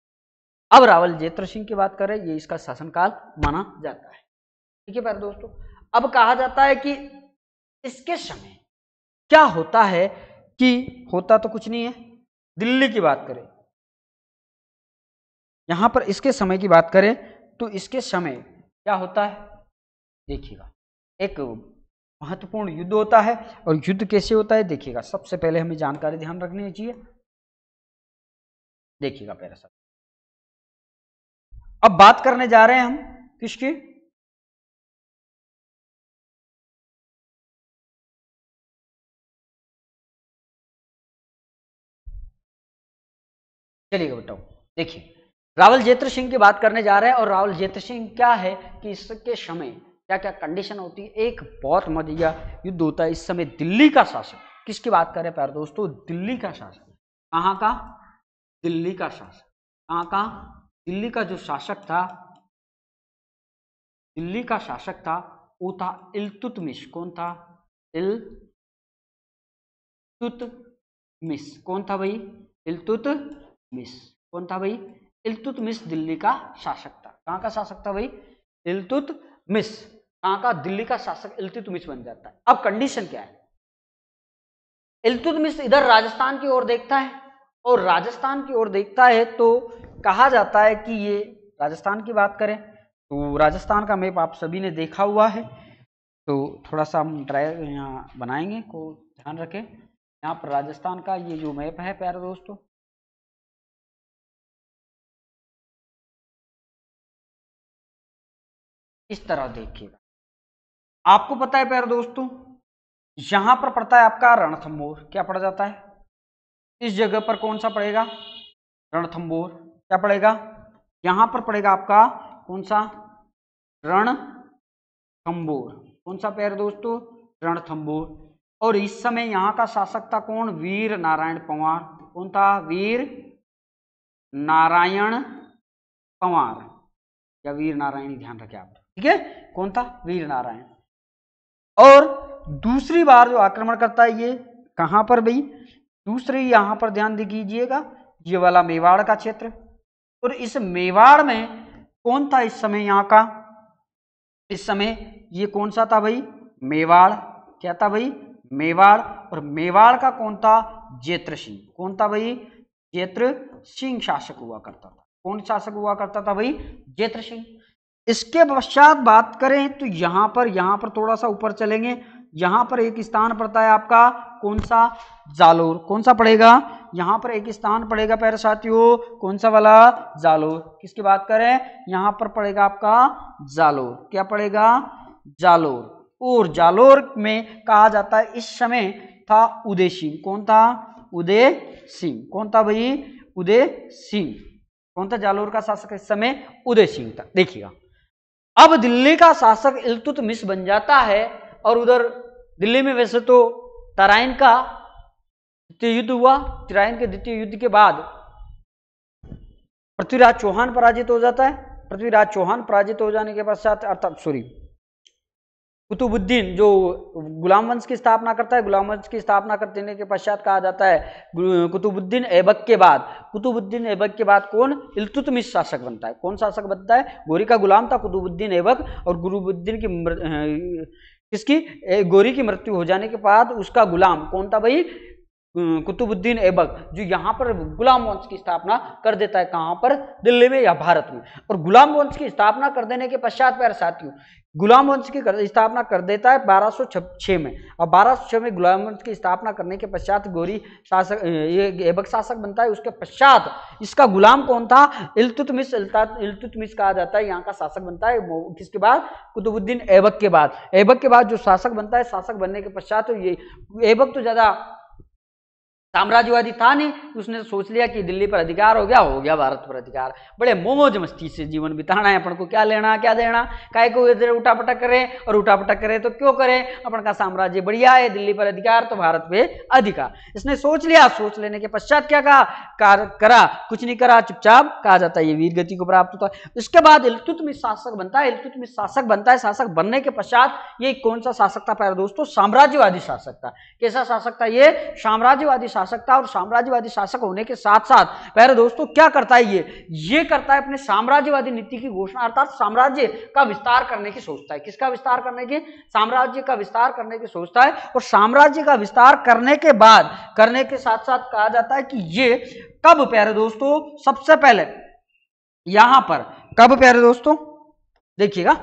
अब रावल जैत्र सिंह की बात करें, ये इसका शासनकाल माना जाता है। ठीक है प्यारे दोस्तों, अब कहा जाता है कि इसके समय क्या होता है कि होता तो कुछ नहीं है, दिल्ली की बात करें यहां पर, इसके समय की बात करें तो इसके समय क्या होता है, देखिएगा एक महत्वपूर्ण युद्ध होता है। और युद्ध कैसे होता है देखिएगा, सबसे पहले हमें जानकारी ध्यान रखनी चाहिए। देखिएगा प्यारे साहब, अब बात करने जा रहे हैं हम किसकी, चलिएगा बताओ। देखिए रावल जैत्र सिंह की बात करने जा रहे हैं। और रावल जैत्र सिंह क्या है कि इसके समय क्या क्या कंडीशन होती है, एक बहुत मजिया युद्ध होता है इस समय। दिल्ली का शासक, किसकी बात करें प्यारे दोस्तों, दिल्ली का शासक, कहाँ का, दिल्ली का शासक, कहाँ का, दिल्ली का जो शासक था, दिल्ली का शासक था वो था इल्तुतमिश। कौन था, इल्तुतमिश। कौन था भाई, इल्तुतमिश। कौन था भाई, इल्तुतमिश दिल्ली का शासक था। कहाँ का शासक था भाई, इल्तुतमिश। कहाँ का, दिल्ली का शासक इल्तुतमिश बन जाता है। अब कंडीशन क्या है, इल्तुतमिश इधर राजस्थान की ओर देखता है और राजस्थान की ओर देखता है तो कहा जाता है कि ये राजस्थान की बात करें तो राजस्थान का मैप आप सभी ने देखा हुआ है, तो थोड़ा सा हम ड्राइव यहाँ बनाएंगे को ध्यान रखें। यहाँ पर राजस्थान का ये जो मैप है प्यारे दोस्तों, इस तरह देखिएगा। आपको पता है प्यारे दोस्तों यहाँ पर पड़ता है आपका रणथंबोर। क्या पड़ जाता है इस जगह पर, कौन सा पड़ेगा, रणथंबोर। क्या पड़ेगा यहाँ पर, पड़ेगा आपका कौन सा, रणथंबोर। कौन सा प्यारे दोस्तों, रणथंबोर। और इस समय यहाँ का शासक था कौन? वीर नारायण पंवार। कौन था? वीर नारायण पंवार या वीर नारायण, ध्यान रखें आप, ठीक है। कौन था? वीर नारायण। और दूसरी बार जो आक्रमण करता है ये कहाँ पर भाई? दूसरी यहाँ पर ध्यान दीजिएगा, ये वाला मेवाड़ का क्षेत्र। और इस मेवाड़ में कौन था इस समय यहाँ का? इस समय ये कौन सा था भाई? मेवाड़। क्या था भाई? मेवाड़। और मेवाड़ का कौन था? जेत्र सिंह। कौन था भाई? जेत्र सिंह शासक हुआ करता था। कौन शासक हुआ करता था भाई? जेत्र सिंह। इसके पश्चात बात करें तो यहाँ पर यहाँ पर थोड़ा सा ऊपर चलेंगे, यहाँ पर एक स्थान पड़ता है आपका कौन सा? जालोर। कौन सा पड़ेगा? यहाँ पर एक स्थान पड़ेगा प्यारे साथियों, कौन सा वाला? जालोर। किसकी बात करें? यहाँ पर पड़ेगा आपका जालोर। क्या पड़ेगा? जालोर। और जालोर में कहा जाता है इस समय था उदय सिंह। कौन था? उदय सिंह। कौन था भाई? उदय सिंह। कौन था जालोर का शासक इस समय? उदय सिंह था। देखिएगा, अब दिल्ली का शासक इल्तुतमिश बन जाता है और उधर दिल्ली में वैसे तो तराइन का द्वितीय युद्ध हुआ। तराइन के द्वितीय युद्ध के बाद पृथ्वीराज चौहान पराजित हो जाता है। पृथ्वीराज चौहान पराजित हो जाने के पश्चात अर्थात सॉरी कुतुबुद्दीन जो गुलाम वंश की स्थापना करता है, गुलाम वंश की स्थापना कर देने के पश्चात कहा जाता है कुतुबुद्दीन ऐबक के बाद कुतुबुद्दीन ऐबक के बाद कौन? इल्तुतमिश शासक बनता है। कौन शासक बनता है? गोरी का गुलाम था कुतुबुद्दीन ऐबक, और गुरुबुद्दीन की मर, किसकी? गोरी की मृत्यु हो जाने के बाद उसका गुलाम कौन था भाई? कुतुबुद्दीन ऐबक, जो यहाँ पर गुलाम वंश की स्थापना कर देता है। कहाँ पर? दिल्ली में या भारत में। और गुलाम वंश की स्थापना कर देने के पश्चात प्यारे साथियों गुलाम वंश की स्थापना कर देता है बारह सौ छह में। अब बारह सौ छह में गुलाम वंश की स्थापना करने के पश्चात गोरी शासक ये ऐबक शासक बनता है। उसके पश्चात इसका गुलाम कौन था? इल्तुतमिश। इल्तुतमिश कहा जाता है यहाँ का शासक बनता है। किसके बाद? कुतुबुद्दीन ऐबक के बाद। ऐबक के बाद जो शासक बनता है, शासक बनने के पश्चात तो ये ऐबक तो ज़्यादा साम्राज्यवादी था नहीं, उसने सोच लिया कि दिल्ली पर अधिकार हो गया हो गया भारत पर अधिकार। बड़े मोमोज मस्ती से जीवन बिताना है अपन को, क्या लेना क्या देना, काहे को इधर उठापटक करें, और उठापटक करें तो क्यों करें, अपन का साम्राज्य बढ़िया है, दिल्ली पर अधिकार तो भारत पे अधिकार। इसने सोच लिया। सोच लेने के पश्चात क्या कहा? करा कुछ नहीं करा, चुपचाप। कहा जाता है ये वीर गति को प्राप्त होता है। इसके बाद इल्तुतमिश शासक बनता है। इल्तुतमिश शासक बनता है। शासक बनने के पश्चात ये कौन सा शासक था प्यारे दोस्तों? साम्राज्यवादी शासक था। कैसा शासक था ये? साम्राज्यवादी शासक था। और साम्राज्यवादी शासक होने के साथ साथ प्यारे दोस्तों क्या करता है ये? ये करता है अपने साम्राज्यवादी नीति की घोषणा, अर्थात साम्राज्य का विस्तार करने की सोचता है। किसका विस्तार करने की? साम्राज्य का विस्तार करने की सोचता है। और साम्राज्य का विस्तार करने के बाद करने के साथ साथ कहा जाता है कि ये कब प्यारे दोस्तों? सबसे पहले यहां पर कब प्यारे दोस्तों? देखिएगा,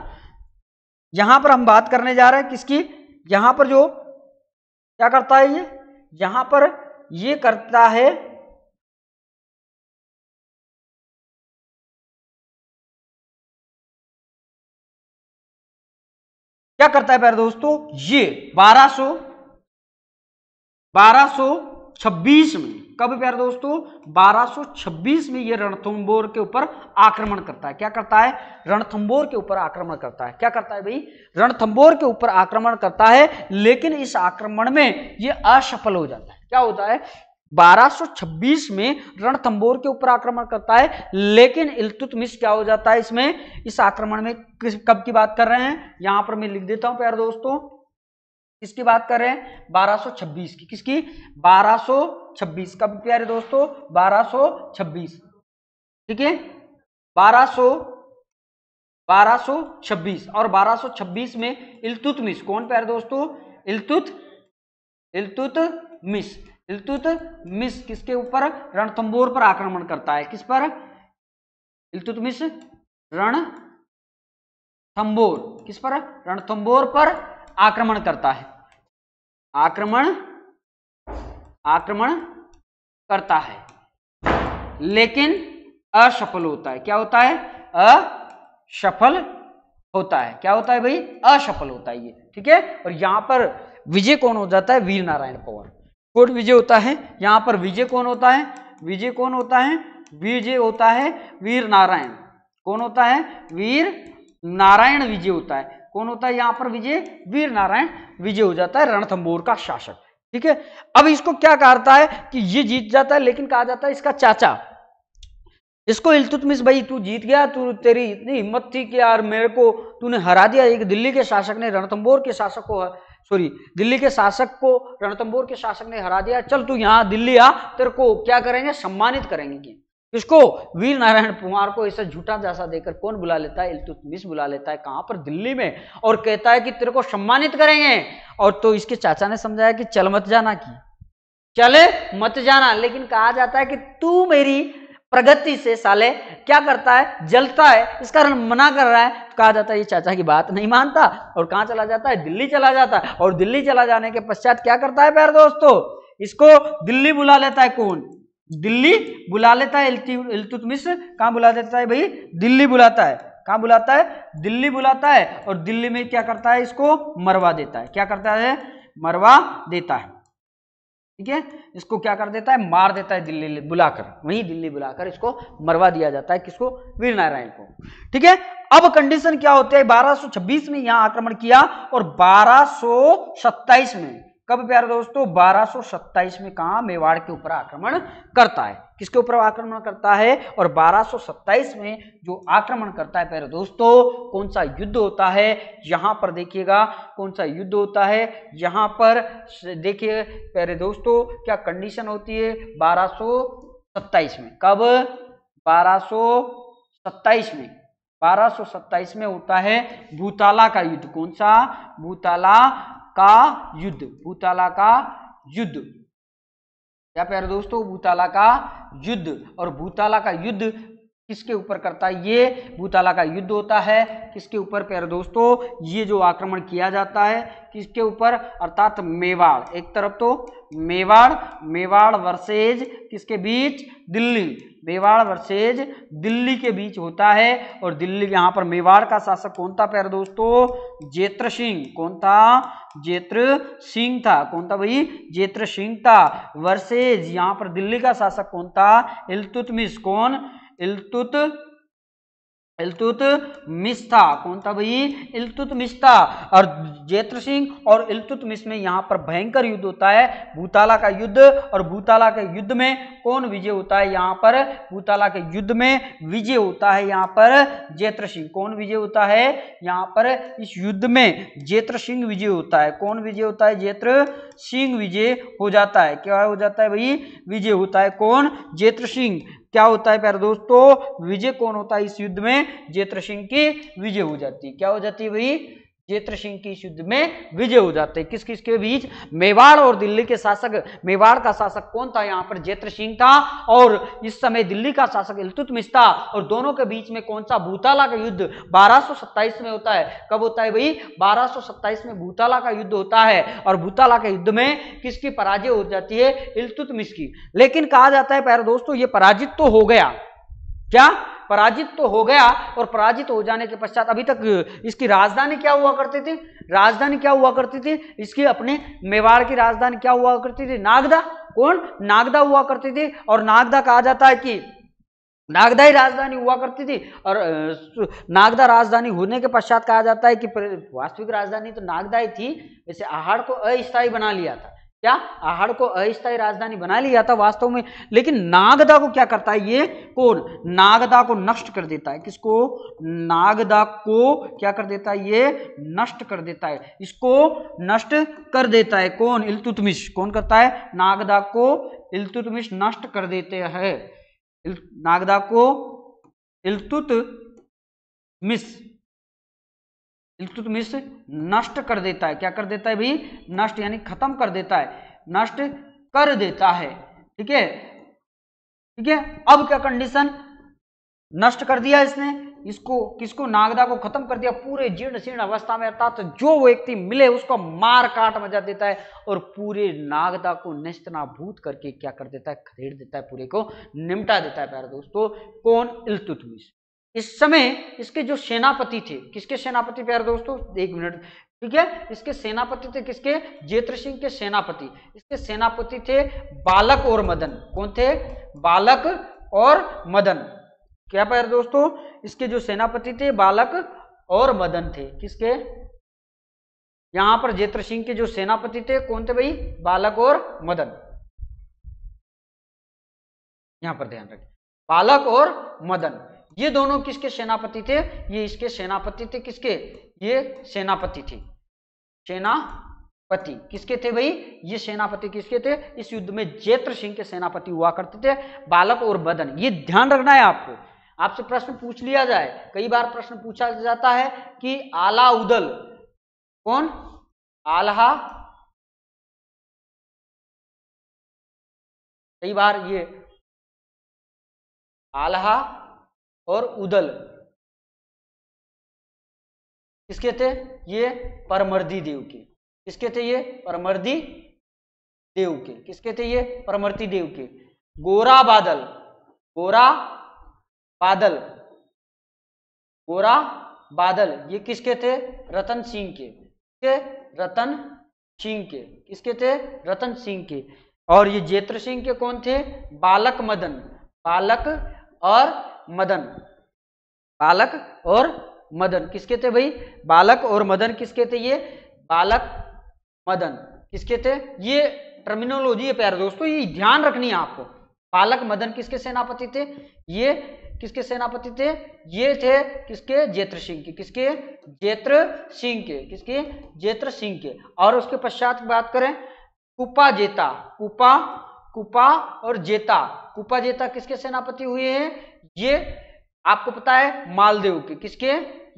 यहां पर हम बात करने जा रहे हैं किसकी? यहां पर जो क्या करता है ये? यहां पर ये करता है क्या करता है प्यारे दोस्तों? ये बारह सौ बारह सौ छब्बीस में। कब प्यारे दोस्तों? बारह सौ छब्बीस में ये रणथंबोर के ऊपर आक्रमण करता है। क्या करता है? रणथंबोर के ऊपर आक्रमण करता है। क्या करता है भाई? रणथंबोर के ऊपर आक्रमण करता है, लेकिन इस आक्रमण में ये असफल हो जाता है। क्या होता है? बारह सौ छब्बीस में रणथंबोर के ऊपर आक्रमण करता है, लेकिन इल्तुतमिश क्या हो जाता है इसमें? इस आक्रमण में किस कब की बात कर रहे हैं? यहां पर मैं लिख देता हूं प्यारे दोस्तों, किसकी बात कर रहे हैं? बारह सौ छब्बीस की। किसकी? बारह सौ छब्बीस। कब प्यारे दोस्तों? बारह सौ छब्बीस, ठीक है। बारह सौ बारह सौ छब्बीस। और बारह सौ छब्बीस में इल्तुतमिश कौन प्यारे दोस्तों? इल्तुत इल्तुत मिस इल्तुतमिश किसके ऊपर? रणथंबोर पर आक्रमण करता है। किस पर? इल्तुतमिश रणथंबोर। किस पर? रणथंबोर पर आक्रमण करता है। आक्रमण आक्रमण करता है, लेकिन असफल होता है। क्या होता है? असफल होता है। क्या होता है भाई? असफल होता है ये, ठीक है। और यहां पर विजय कौन हो जाता है? वीर नारायण पंवार। कोट विजय होता है। यहाँ पर विजय कौन होता है? विजय कौन होता है? विजय होता है वीर नारायण। कौन होता है? वीर नारायण विजय होता है। कौन होता है यहाँ पर विजय? वीर नारायण विजय हो जाता है रणथंबोर का शासक। ठीक है, अब इसको क्या कहता है कि ये जीत जाता है, लेकिन कहा जाता है इसका चाचा, इसको इल्तुतमिश, भाई तू जीत गया, तू तेरी इतनी हिम्मत थी कि यार मेरे को तूने हरा दिया। एक दिल्ली के शासक ने रणथंबोर के शासक को, सॉरी दिल्ली के शासक को रणथंबोर के शासक ने हरा दिया, चल तू यहाँ दिल्ली आ, तेरे को क्या करेंगे? सम्मानित करेंगे। इसको वीर नारायण कुमार को ऐसा झूठा जैसा देकर कौन बुला लेता है? इल्तुतमिश बुला लेता है। कहां पर? दिल्ली में, और कहता है कि तेरे को सम्मानित करेंगे। और तो इसके चाचा ने समझाया कि चल मत जाना, की चले मत जाना, लेकिन कहा जाता है कि तू मेरी प्रगति से साले क्या करता है? जलता है, इस कारण मना कर रहा है। कहा जाता है ये चाचा की बात नहीं मानता और कहां चला जाता है? दिल्ली चला जाता है। और दिल्ली चला जाने के पश्चात क्या करता है प्यारे दोस्तों? इसको दिल्ली बुला लेता है। कौन? दिल्ली बुला लेता है। इल्तुतमिश कहाँ बुला देता है भाई? दिल्ली बुलाता है। कहाँ बुलाता है? दिल्ली बुलाता है। और दिल्ली में क्या करता है? इसको मरवा देता है। क्या करता है? मरवा देता है। ठीक है, इसको क्या कर देता है? मार देता है दिल्ली बुलाकर, वहीं दिल्ली बुलाकर इसको मरवा दिया जाता है। किसको? वीर नारायण को। ठीक है, अब कंडीशन क्या होती है? बारह सौ छब्बीस में यहाँ आक्रमण किया और बारह सौ सत्ताईस में, कब प्यारे दोस्तों? बारह सौ सत्ताईस में कहाँ? मेवाड़ के ऊपर आक्रमण करता है। किसके ऊपर आक्रमण करता है? और बारह सौ सत्ताईस में जो आक्रमण करता है प्यारे दोस्तों, कौन सा युद्ध होता है? यहाँ पर देखिएगा कौन सा युद्ध होता है। यहाँ पर देखिए प्यारे दोस्तों क्या कंडीशन होती है बारह सौ सत्ताईस में। कब? बारह सौ सत्ताईस में। बारह सौ सत्ताईस में होता है भूताला का युद्ध। कौन सा? भूताला का युद्ध। भूताला का युद्ध क्या प्यारे दोस्तों? भूताला का युद्ध। और भूताला का युद्ध किसके ऊपर करता है? ये भूताला का युद्ध होता है किसके ऊपर प्यारे दोस्तों? ये जो आक्रमण किया जाता है किसके ऊपर? अर्थात मेवाड़। एक तरफ तो मेवाड़, मेवाड़ वर्सेज किसके बीच? दिल्ली। मेवाड़ वर्सेज दिल्ली के बीच होता है। और दिल्ली यहाँ पर मेवाड़ का शासक कौन था प्यारे दोस्तों? जेत्र सिंह। कौन था? जेत्र सिंह था। कौन था भाई? जेत्र सिंह था। वर्सेज यहाँ पर दिल्ली का शासक कौन था? इल्तुतमिश। कौन? इल्तुत इल्तुतमिश था। कौन था भाई? इल्तुतमिश था। और जेत्र सिंह और इल्तुतमिश में यहाँ पर भयंकर युद्ध होता है, भूताला का युद्ध। और भूताला के युद्ध में कौन विजय होता है? यहाँ पर भूताला के युद्ध में विजय होता है यहाँ पर जेत्र सिंह। कौन विजय होता है यहाँ पर? इस युद्ध में जेत्र सिंह विजय होता है। कौन विजय होता है? जेत्र सिंह विजय हो जाता है। क्या हो जाता है भाई? विजय होता है। कौन? जेत्र सिंह। क्या होता है प्यारे दोस्तों? विजय कौन होता है इस युद्ध में? जेत्र सिंह की विजय हो जाती है। क्या हो जाती है भाई? जेत्र सिंह की इस युद्ध में विजय हो जाते हैं। किस किस के बीच? मेवाड़ और दिल्ली के शासक। मेवाड़ का शासक कौन था यहाँ पर? जेत्र सिंह था। और इस समय दिल्ली का शासक इल्तुतमिश था। और दोनों के बीच में कौन सा? भूताला का युद्ध बारह सौ सत्ताईस में होता है। कब होता है भाई? बारह सौ सत्ताईस में भूताला का युद्ध होता है। और भूताला के युद्ध में किसकी पराजय हो जाती है? इल्तुतमिश की। लेकिन कहा जाता है प्यारे दोस्तों ये पराजित तो हो गया। क्या? पराजित तो हो गया। और पराजित हो जाने के पश्चात अभी तक इसकी राजधानी क्या हुआ करती थी? राजधानी क्या हुआ करती थी इसकी? अपने मेवाड़ की राजधानी क्या हुआ करती थी? नागदा। कौन? नागदा हुआ करती थी। और नागदा कहा जाता है कि नागदा ही राजधानी हुआ करती थी। और नागदा राजधानी होने के पश्चात कहा जाता है कि वास्तविक राजधानी तो नागदा ही थी, वैसे आहाड़ को अस्थायी बना लिया था। क्या? आहड़ को अस्थायी राजधानी बना लिया था वास्तव में। लेकिन नागदा को क्या करता है ये? कौन? नागदा को नष्ट कर देता है। किसको? नागदा को क्या कर देता है ये? नष्ट कर देता है। इसको नष्ट कर देता है कौन? इल्तुतमिश। कौन करता है? नागदा को इल्तुतमिश नष्ट कर देते हैं। नागदा को इल्तुतमिश इल्तुतमिश नष्ट कर देता है। क्या कर देता है भाई? नष्ट यानी खत्म कर देता है, नष्ट कर देता है। ठीक है, ठीक है। अब क्या कंडीशन? नष्ट कर दिया इसने। इसको, किसको? नागदा को खत्म कर दिया पूरे जीर्ण शीर्ण अवस्था में। अर्थात जो व्यक्ति मिले उसको मार काट मजा देता है और पूरे नागदा को नष्ट नाभूत करके क्या कर देता है? खदेड़ देता है, पूरे को निमटा देता है प्यारे दोस्तों। कौन? इल्तुतमिश। इस समय इसके जो सेनापति थे, किसके सेनापति प्यारे दोस्तों? एक मिनट, ठीक है। इसके सेनापति थे किसके? जेत्र सिंह के सेनापति। इसके सेनापति थे बालक और मदन। कौन थे? बालक और मदन। क्या प्यारे दोस्तों? इसके जो सेनापति थे बालक और मदन थे। किसके? यहां पर जेत्र सिंह के जो सेनापति थे कौन थे भाई? बालक और मदन। यहां पर ध्यान रखें, बालक और मदन ये दोनों किसके सेनापति थे? ये इसके सेनापति थे। किसके? ये सेनापति थे। सेनापति किसके थे भाई? ये सेनापति किसके थे? इस युद्ध में जेत्र सिंह के सेनापति हुआ करते थे बालक और मदन। ये ध्यान रखना है आपको। आपसे प्रश्न पूछ लिया जाए, कई बार प्रश्न पूछा जाता है कि आला उदल कौन? आल्हा। कई बार ये आल्हा और उदल किसके थे? ये परमर्दी देव के। किसके थे ये? परमर्दी देव के। किसके थे ये? परमर्दी देव के। गोरा बादल, गोरा बादल, गोरा बादल ये किसके थे? रतन सिंह के। रतन सिंह के। किसके थे? रतन सिंह के। और ये जेत्र सिंह के कौन थे? बालक मदन। बालक और मदन, बालक और मदन किसके थे भाई? बालक और मदन किसके थे? ये बालक मदन किसके थे? ये टर्मिनोलॉजी है प्यारे दोस्तों, ये ध्यान रखनी है आपको। बालक मदन किसके सेनापति थे? ये किसके सेनापति थे? ये थे किसके? जेत्र सिंह के। किसके? जेत्र सिंह के। किसके? जेत्र सिंह के। और उसके पश्चात बात करें कुपा जेता, कुपा कुपा और जेता। कुपा जेता किसके सेनापति हुए हैं? ये आपको पता है मालदेव के। किसके?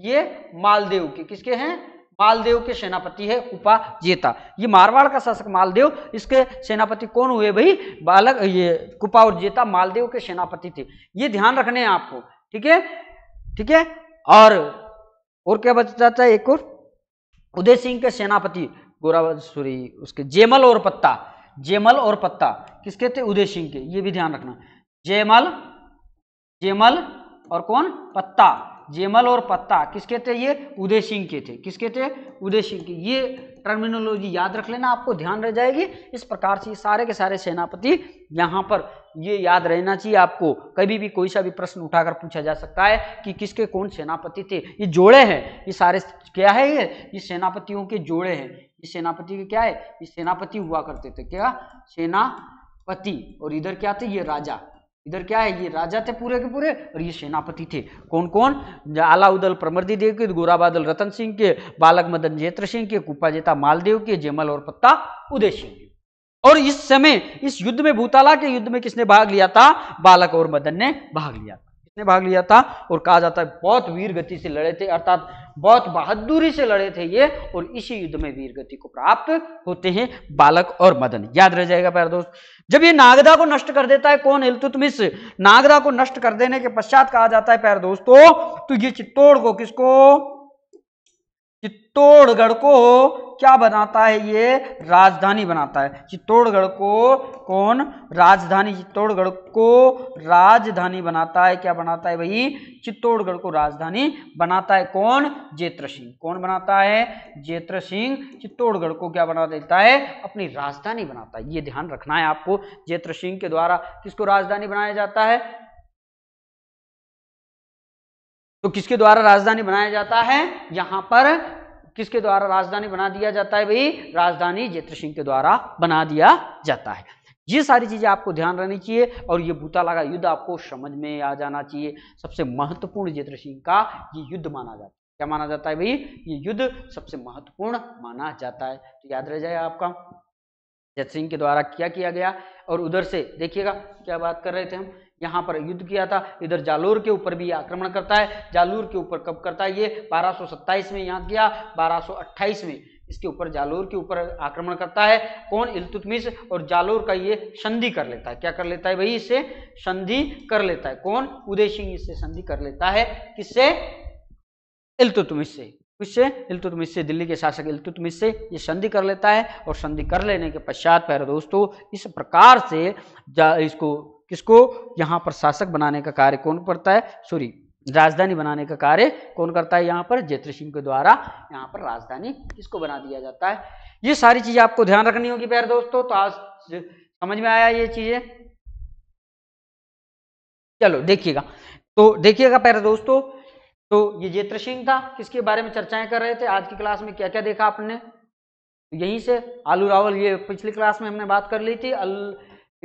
ये मालदेव के। किसके हैं? मालदेव के सेनापति है कुपा जेता। ये मारवाड़ का शासक मालदेव, इसके सेनापति कौन हुए भाई? बालक ये कुपा और जेता मालदेव के सेनापति थे। ये ध्यान रखने हैं आपको, ठीक है? ठीक है। और और क्या बचाता है? एक और उदय सिंह के सेनापति गोरा सूरी उसके जेमल और पत्ता। जेमल और पत्ता किसके थे? उदय सिंह के। ये भी ध्यान रखना, जेमल, जेमल और कौन? पत्ता। जेमल और पत्ता किसके थे? ये उदय सिंह के थे। किसके थे? उदय सिंह के। ये टर्मिनोलॉजी याद रख लेना, आपको ध्यान रह जाएगी। इस प्रकार से सारे के सारे सेनापति यहाँ पर ये याद रहना चाहिए आपको। कभी भी कोई सा भी प्रश्न उठाकर पूछा जा सकता है कि किसके कौन सेनापति थे। ये जोड़े हैं, ये सारे क्या है? ये ये सेनापतियों के जोड़े हैं। ये सेनापति के क्या है? ये सेनापति हुआ करते थे। क्या? सेनापति। और इधर क्या थे? ये राजा। इधर क्या है? ये राजा थे पूरे के पूरे, और ये सेनापति थे। कौन कौन? आलाउदल परमर्दी देव के, गोरा बादल रतन सिंह के, बालक मदन जेत्र सिंह के, कुपा जेता मालदेव के, जेमल और पत्ता उदय सिंह के। और इस समय इस युद्ध में, भूताला के युद्ध में किसने भाग लिया था? बालक और मदन ने भाग लिया था। किसने भाग लिया था? और कहा जाता है बहुत वीर गति से लड़े थे, अर्थात बहुत बहादुरी से लड़े थे ये, और इसी युद्ध में वीर गति को प्राप्त होते हैं बालक और मदन। याद रह जाएगा प्यारे दोस्त। जब ये नागदा को नष्ट कर देता है कौन? इल्तुतमिश। नागदा को नष्ट कर देने के पश्चात कहा जाता है प्यारे दोस्तों, तो ये चित्तौड़ को, किसको? चित्तौड़गढ़ को क्या बनाता है? ये राजधानी बनाता है। चित्तौड़गढ़ को कौन? राजधानी। चित्तौड़गढ़ को राजधानी बनाता है। क्या बनाता है भाई? चित्तौड़गढ़ को राजधानी बनाता है कौन? जेत्र सिंह। कौन बनाता है? जेत्र सिंह चित्तौड़गढ़ को क्या बना देता है? अपनी राजधानी बनाता है। ये ध्यान रखना है आपको। जेत्र सिंह के द्वारा किसको राजधानी बनाया जाता है? तो किसके द्वारा राजधानी बनाया जाता है? यहां पर किसके द्वारा राजधानी बना दिया जाता है भाई? राजधानी जेत्र सिंह के द्वारा बना दिया जाता है। ये सारी चीजें आपको ध्यान रहनी चाहिए, और ये भूताला का युद्ध आपको समझ में आ जाना चाहिए। सबसे महत्वपूर्ण जेत्र सिंह का ये युद्ध माना जाता है। क्या माना जाता है भाई? ये युद्ध सबसे महत्वपूर्ण माना जाता है। तो याद रह जाए आपका जेत्र सिंह के द्वारा क्या किया गया। और उधर से देखिएगा क्या बात कर रहे थे हम, यहाँ पर युद्ध किया था। इधर जालोर के ऊपर भी आक्रमण करता है। जालोर के ऊपर कब करता है? ये बारह सौ सत्ताईस में यहाँ किया, बारह सौ अट्ठाईस में इसके ऊपर जालोर के ऊपर आक्रमण करता है कौन? इल्तुतमिश। और जालोर का ये संधि कर लेता है। क्या कर लेता है भाई? इससे संधि कर लेता है कौन? उदय सिंह इससे संधि कर लेता है। किससे? इल्तुतमिश से। उससे इल्तुतमिश से, दिल्ली के शासक इल्तुतमिश से ये संधि कर लेता है। और संधि कर लेने के पश्चात प्यारे दोस्तों इस प्रकार से इसको किसको यहाँ पर शासक बनाने का कार्य कौन करता है? सॉरी, राजधानी बनाने का कार्य कौन करता है? यहाँ पर जेत्र सिंह के द्वारा यहाँ पर राजधानी किसको बना दिया जाता है। ये सारी चीजें आपको ध्यान रखनी होगी प्यारे दोस्तों। तो आज समझ में आया ये चीजें। चलो देखिएगा, तो देखिएगा प्यारे दोस्तों, तो ये जेत्र सिंह था, किसके बारे में चर्चाएं कर रहे थे। आज की क्लास में क्या क्या देखा आपने? यहीं से आलू रावल, ये पिछली क्लास में हमने बात कर ली थी,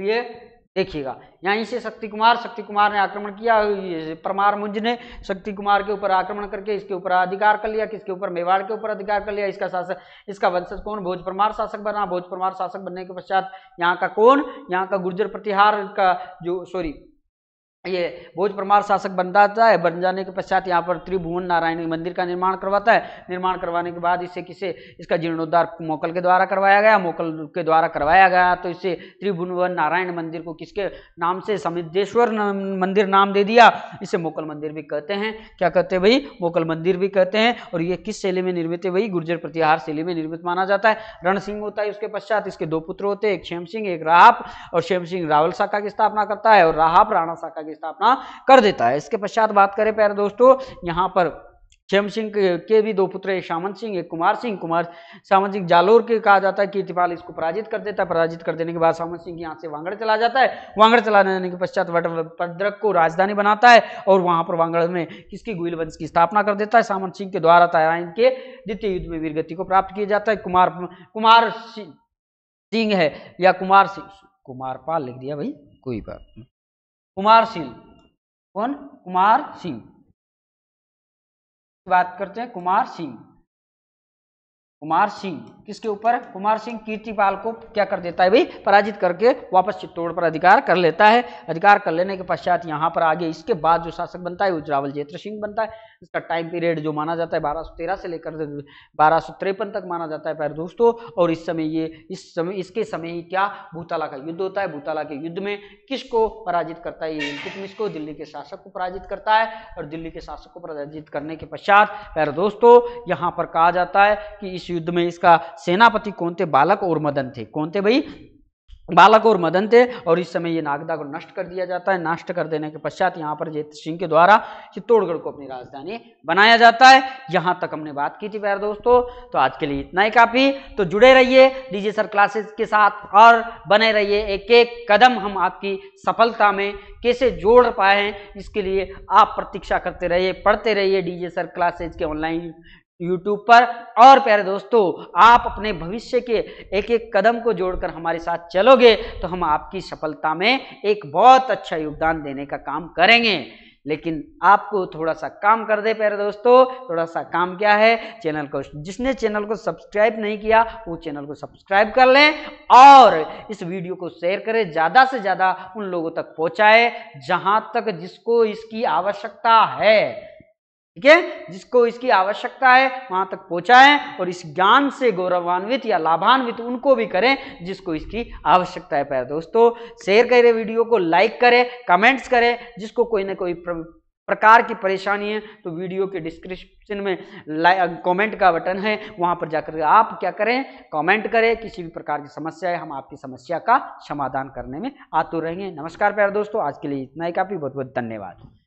ये देखिएगा यहीं से शक्ति कुमार, शक्ति कुमार ने आक्रमण किया, परमार मुंज ने शक्ति कुमार के ऊपर आक्रमण करके इसके ऊपर अधिकार कर लिया, किसके ऊपर, मेवाड़ के ऊपर अधिकार कर लिया। इसका शासक, इसका वंशज कौन, भोज परमार शासक बना। भोज परमार शासक बनने के पश्चात यहाँ का कौन, यहाँ का गुर्जर प्रतिहार का जो सॉरी ये भोज परमार शासक बनता है। बन जाने के पश्चात यहाँ पर त्रिभुवन नारायण मंदिर का निर्माण करवाता है। निर्माण करवाने के बाद इसे किसे, इसका जीर्णोद्धार मोकल के द्वारा करवाया गया, मोकल के द्वारा करवाया गया तो इसे त्रिभुवन नारायण मंदिर को किसके नाम से, समिद्धेश्वर मंदिर नाम दे दिया। इसे मोकल मंदिर भी कहते हैं, क्या कहते हैं भाई, मोकल मंदिर भी कहते हैं। और ये किस शैली में निर्मित है भाई, गुर्जर प्रतिहार शैली में निर्मित माना जाता है। रणसिंह होता है उसके पश्चात, इसके दो पुत्र होते हैं, एक क्षेम सिंह एक राहप, और क्षेम सिंह रावल शाखा की स्थापना करता है और राहप राणा शाखा स्थापना कर देता है। इसके पश्चात बात करें प्यारे दोस्तों, यहाँ पर क्षेम सिंह के भी दो पुत्र, एक सामंत सिंह एक कुमार सिंह। कुमार सामंत सिंह जालोर के कहा जाता है, कीर्तिपाल इसको पराजित कर देता है। पराजित कर देने के बाद सामंत सिंह यहाँ से वांगड़ चला जाता है। वांगड़ चला जाने के पश्चात वटपद्रक को राजधानी बनाता है और वहाँ पर वांगड़ में किसकी, गुहिल वंश की स्थापना कर देता है। सामंत सिंह के द्वारा तराइन के द्वितीय युद्ध में वीरगति को प्राप्त किया जाता है। कुमार कुमार सिंह है या कुमार सिंह, कुमार पाल लिख दिया भाई, कोई बात नहीं, कुमार सिंह कौन, कुमार सिंह बात करते हैं, कुमार सिंह, कुमार सिंह किसके ऊपर, कुमार सिंह कीर्तिपाल को क्या कर देता है भाई, पराजित करके वापस चित्तौड़ पर अधिकार कर लेता है। अधिकार कर लेने के पश्चात यहाँ पर आगे इसके बाद जो शासक बनता है वो रावल जेत्र सिंह बनता है। इसका टाइम पीरियड जो माना जाता है बारह सौ तेरह से लेकर बारह सौ तिरपन तक माना जाता है प्यारे दोस्तों। और इस समय ये इस समय इसके समय ही क्या, भूताला का युद्ध होता है। भूताला के युद्ध में किसको पराजित करता है, ये इसको दिल्ली के शासक को पराजित करता है। और दिल्ली के शासक को पराजित करने के पश्चात प्यारे दोस्तों यहाँ पर कहा जाता है कि इस युद्ध में इसका सेनापति कौन थे, बालक और मदन थे। कौन थे भाई, बालक और मदन थे। और इस समय ये नागदा को नष्ट कर दिया जाता है। नष्ट कर देने के पश्चात यहाँ पर जेत सिंह के द्वारा चित्तौड़गढ़ को अपनी राजधानी बनाया जाता है। यहाँ तक हमने बात की थी प्यारे दोस्तों, तो आज के लिए इतना ही काफी। तो जुड़े रहिए डीजे सर क्लासेस के साथ और बने रहिए, एक एक कदम हम आपकी सफलता में कैसे जोड़ पाए हैं इसके लिए आप प्रतीक्षा करते रहिए, पढ़ते रहिए डीजे सर क्लासेस के ऑनलाइन यूट्यूब पर। और प्यारे दोस्तों आप अपने भविष्य के एक एक कदम को जोड़कर हमारे साथ चलोगे तो हम आपकी सफलता में एक बहुत अच्छा योगदान देने का काम करेंगे। लेकिन आपको थोड़ा सा काम कर दे प्यारे दोस्तों, थोड़ा सा काम क्या है, चैनल को, जिसने चैनल को सब्सक्राइब नहीं किया वो चैनल को सब्सक्राइब कर लें और इस वीडियो को शेयर करें, ज़्यादा से ज़्यादा उन लोगों तक पहुँचाए जहाँ तक जिसको इसकी आवश्यकता है। ठीक है, जिसको इसकी आवश्यकता है वहां तक पहुंचाएं और इस ज्ञान से गौरवान्वित या लाभान्वित उनको भी करें जिसको इसकी आवश्यकता है प्यारे दोस्तों। शेयर करें वीडियो को, लाइक करें, कमेंट्स करें। जिसको कोई ना कोई प्रकार की परेशानी है तो वीडियो के डिस्क्रिप्शन में कमेंट का बटन है, वहां पर जाकर आप क्या करें, कमेंट करें। किसी भी प्रकार की समस्या है, हम आपकी समस्या का समाधान करने में आतुर रहेंगे। नमस्कार प्यारे दोस्तों, आज के लिए इतना ही काफी, बहुत बहुत धन्यवाद।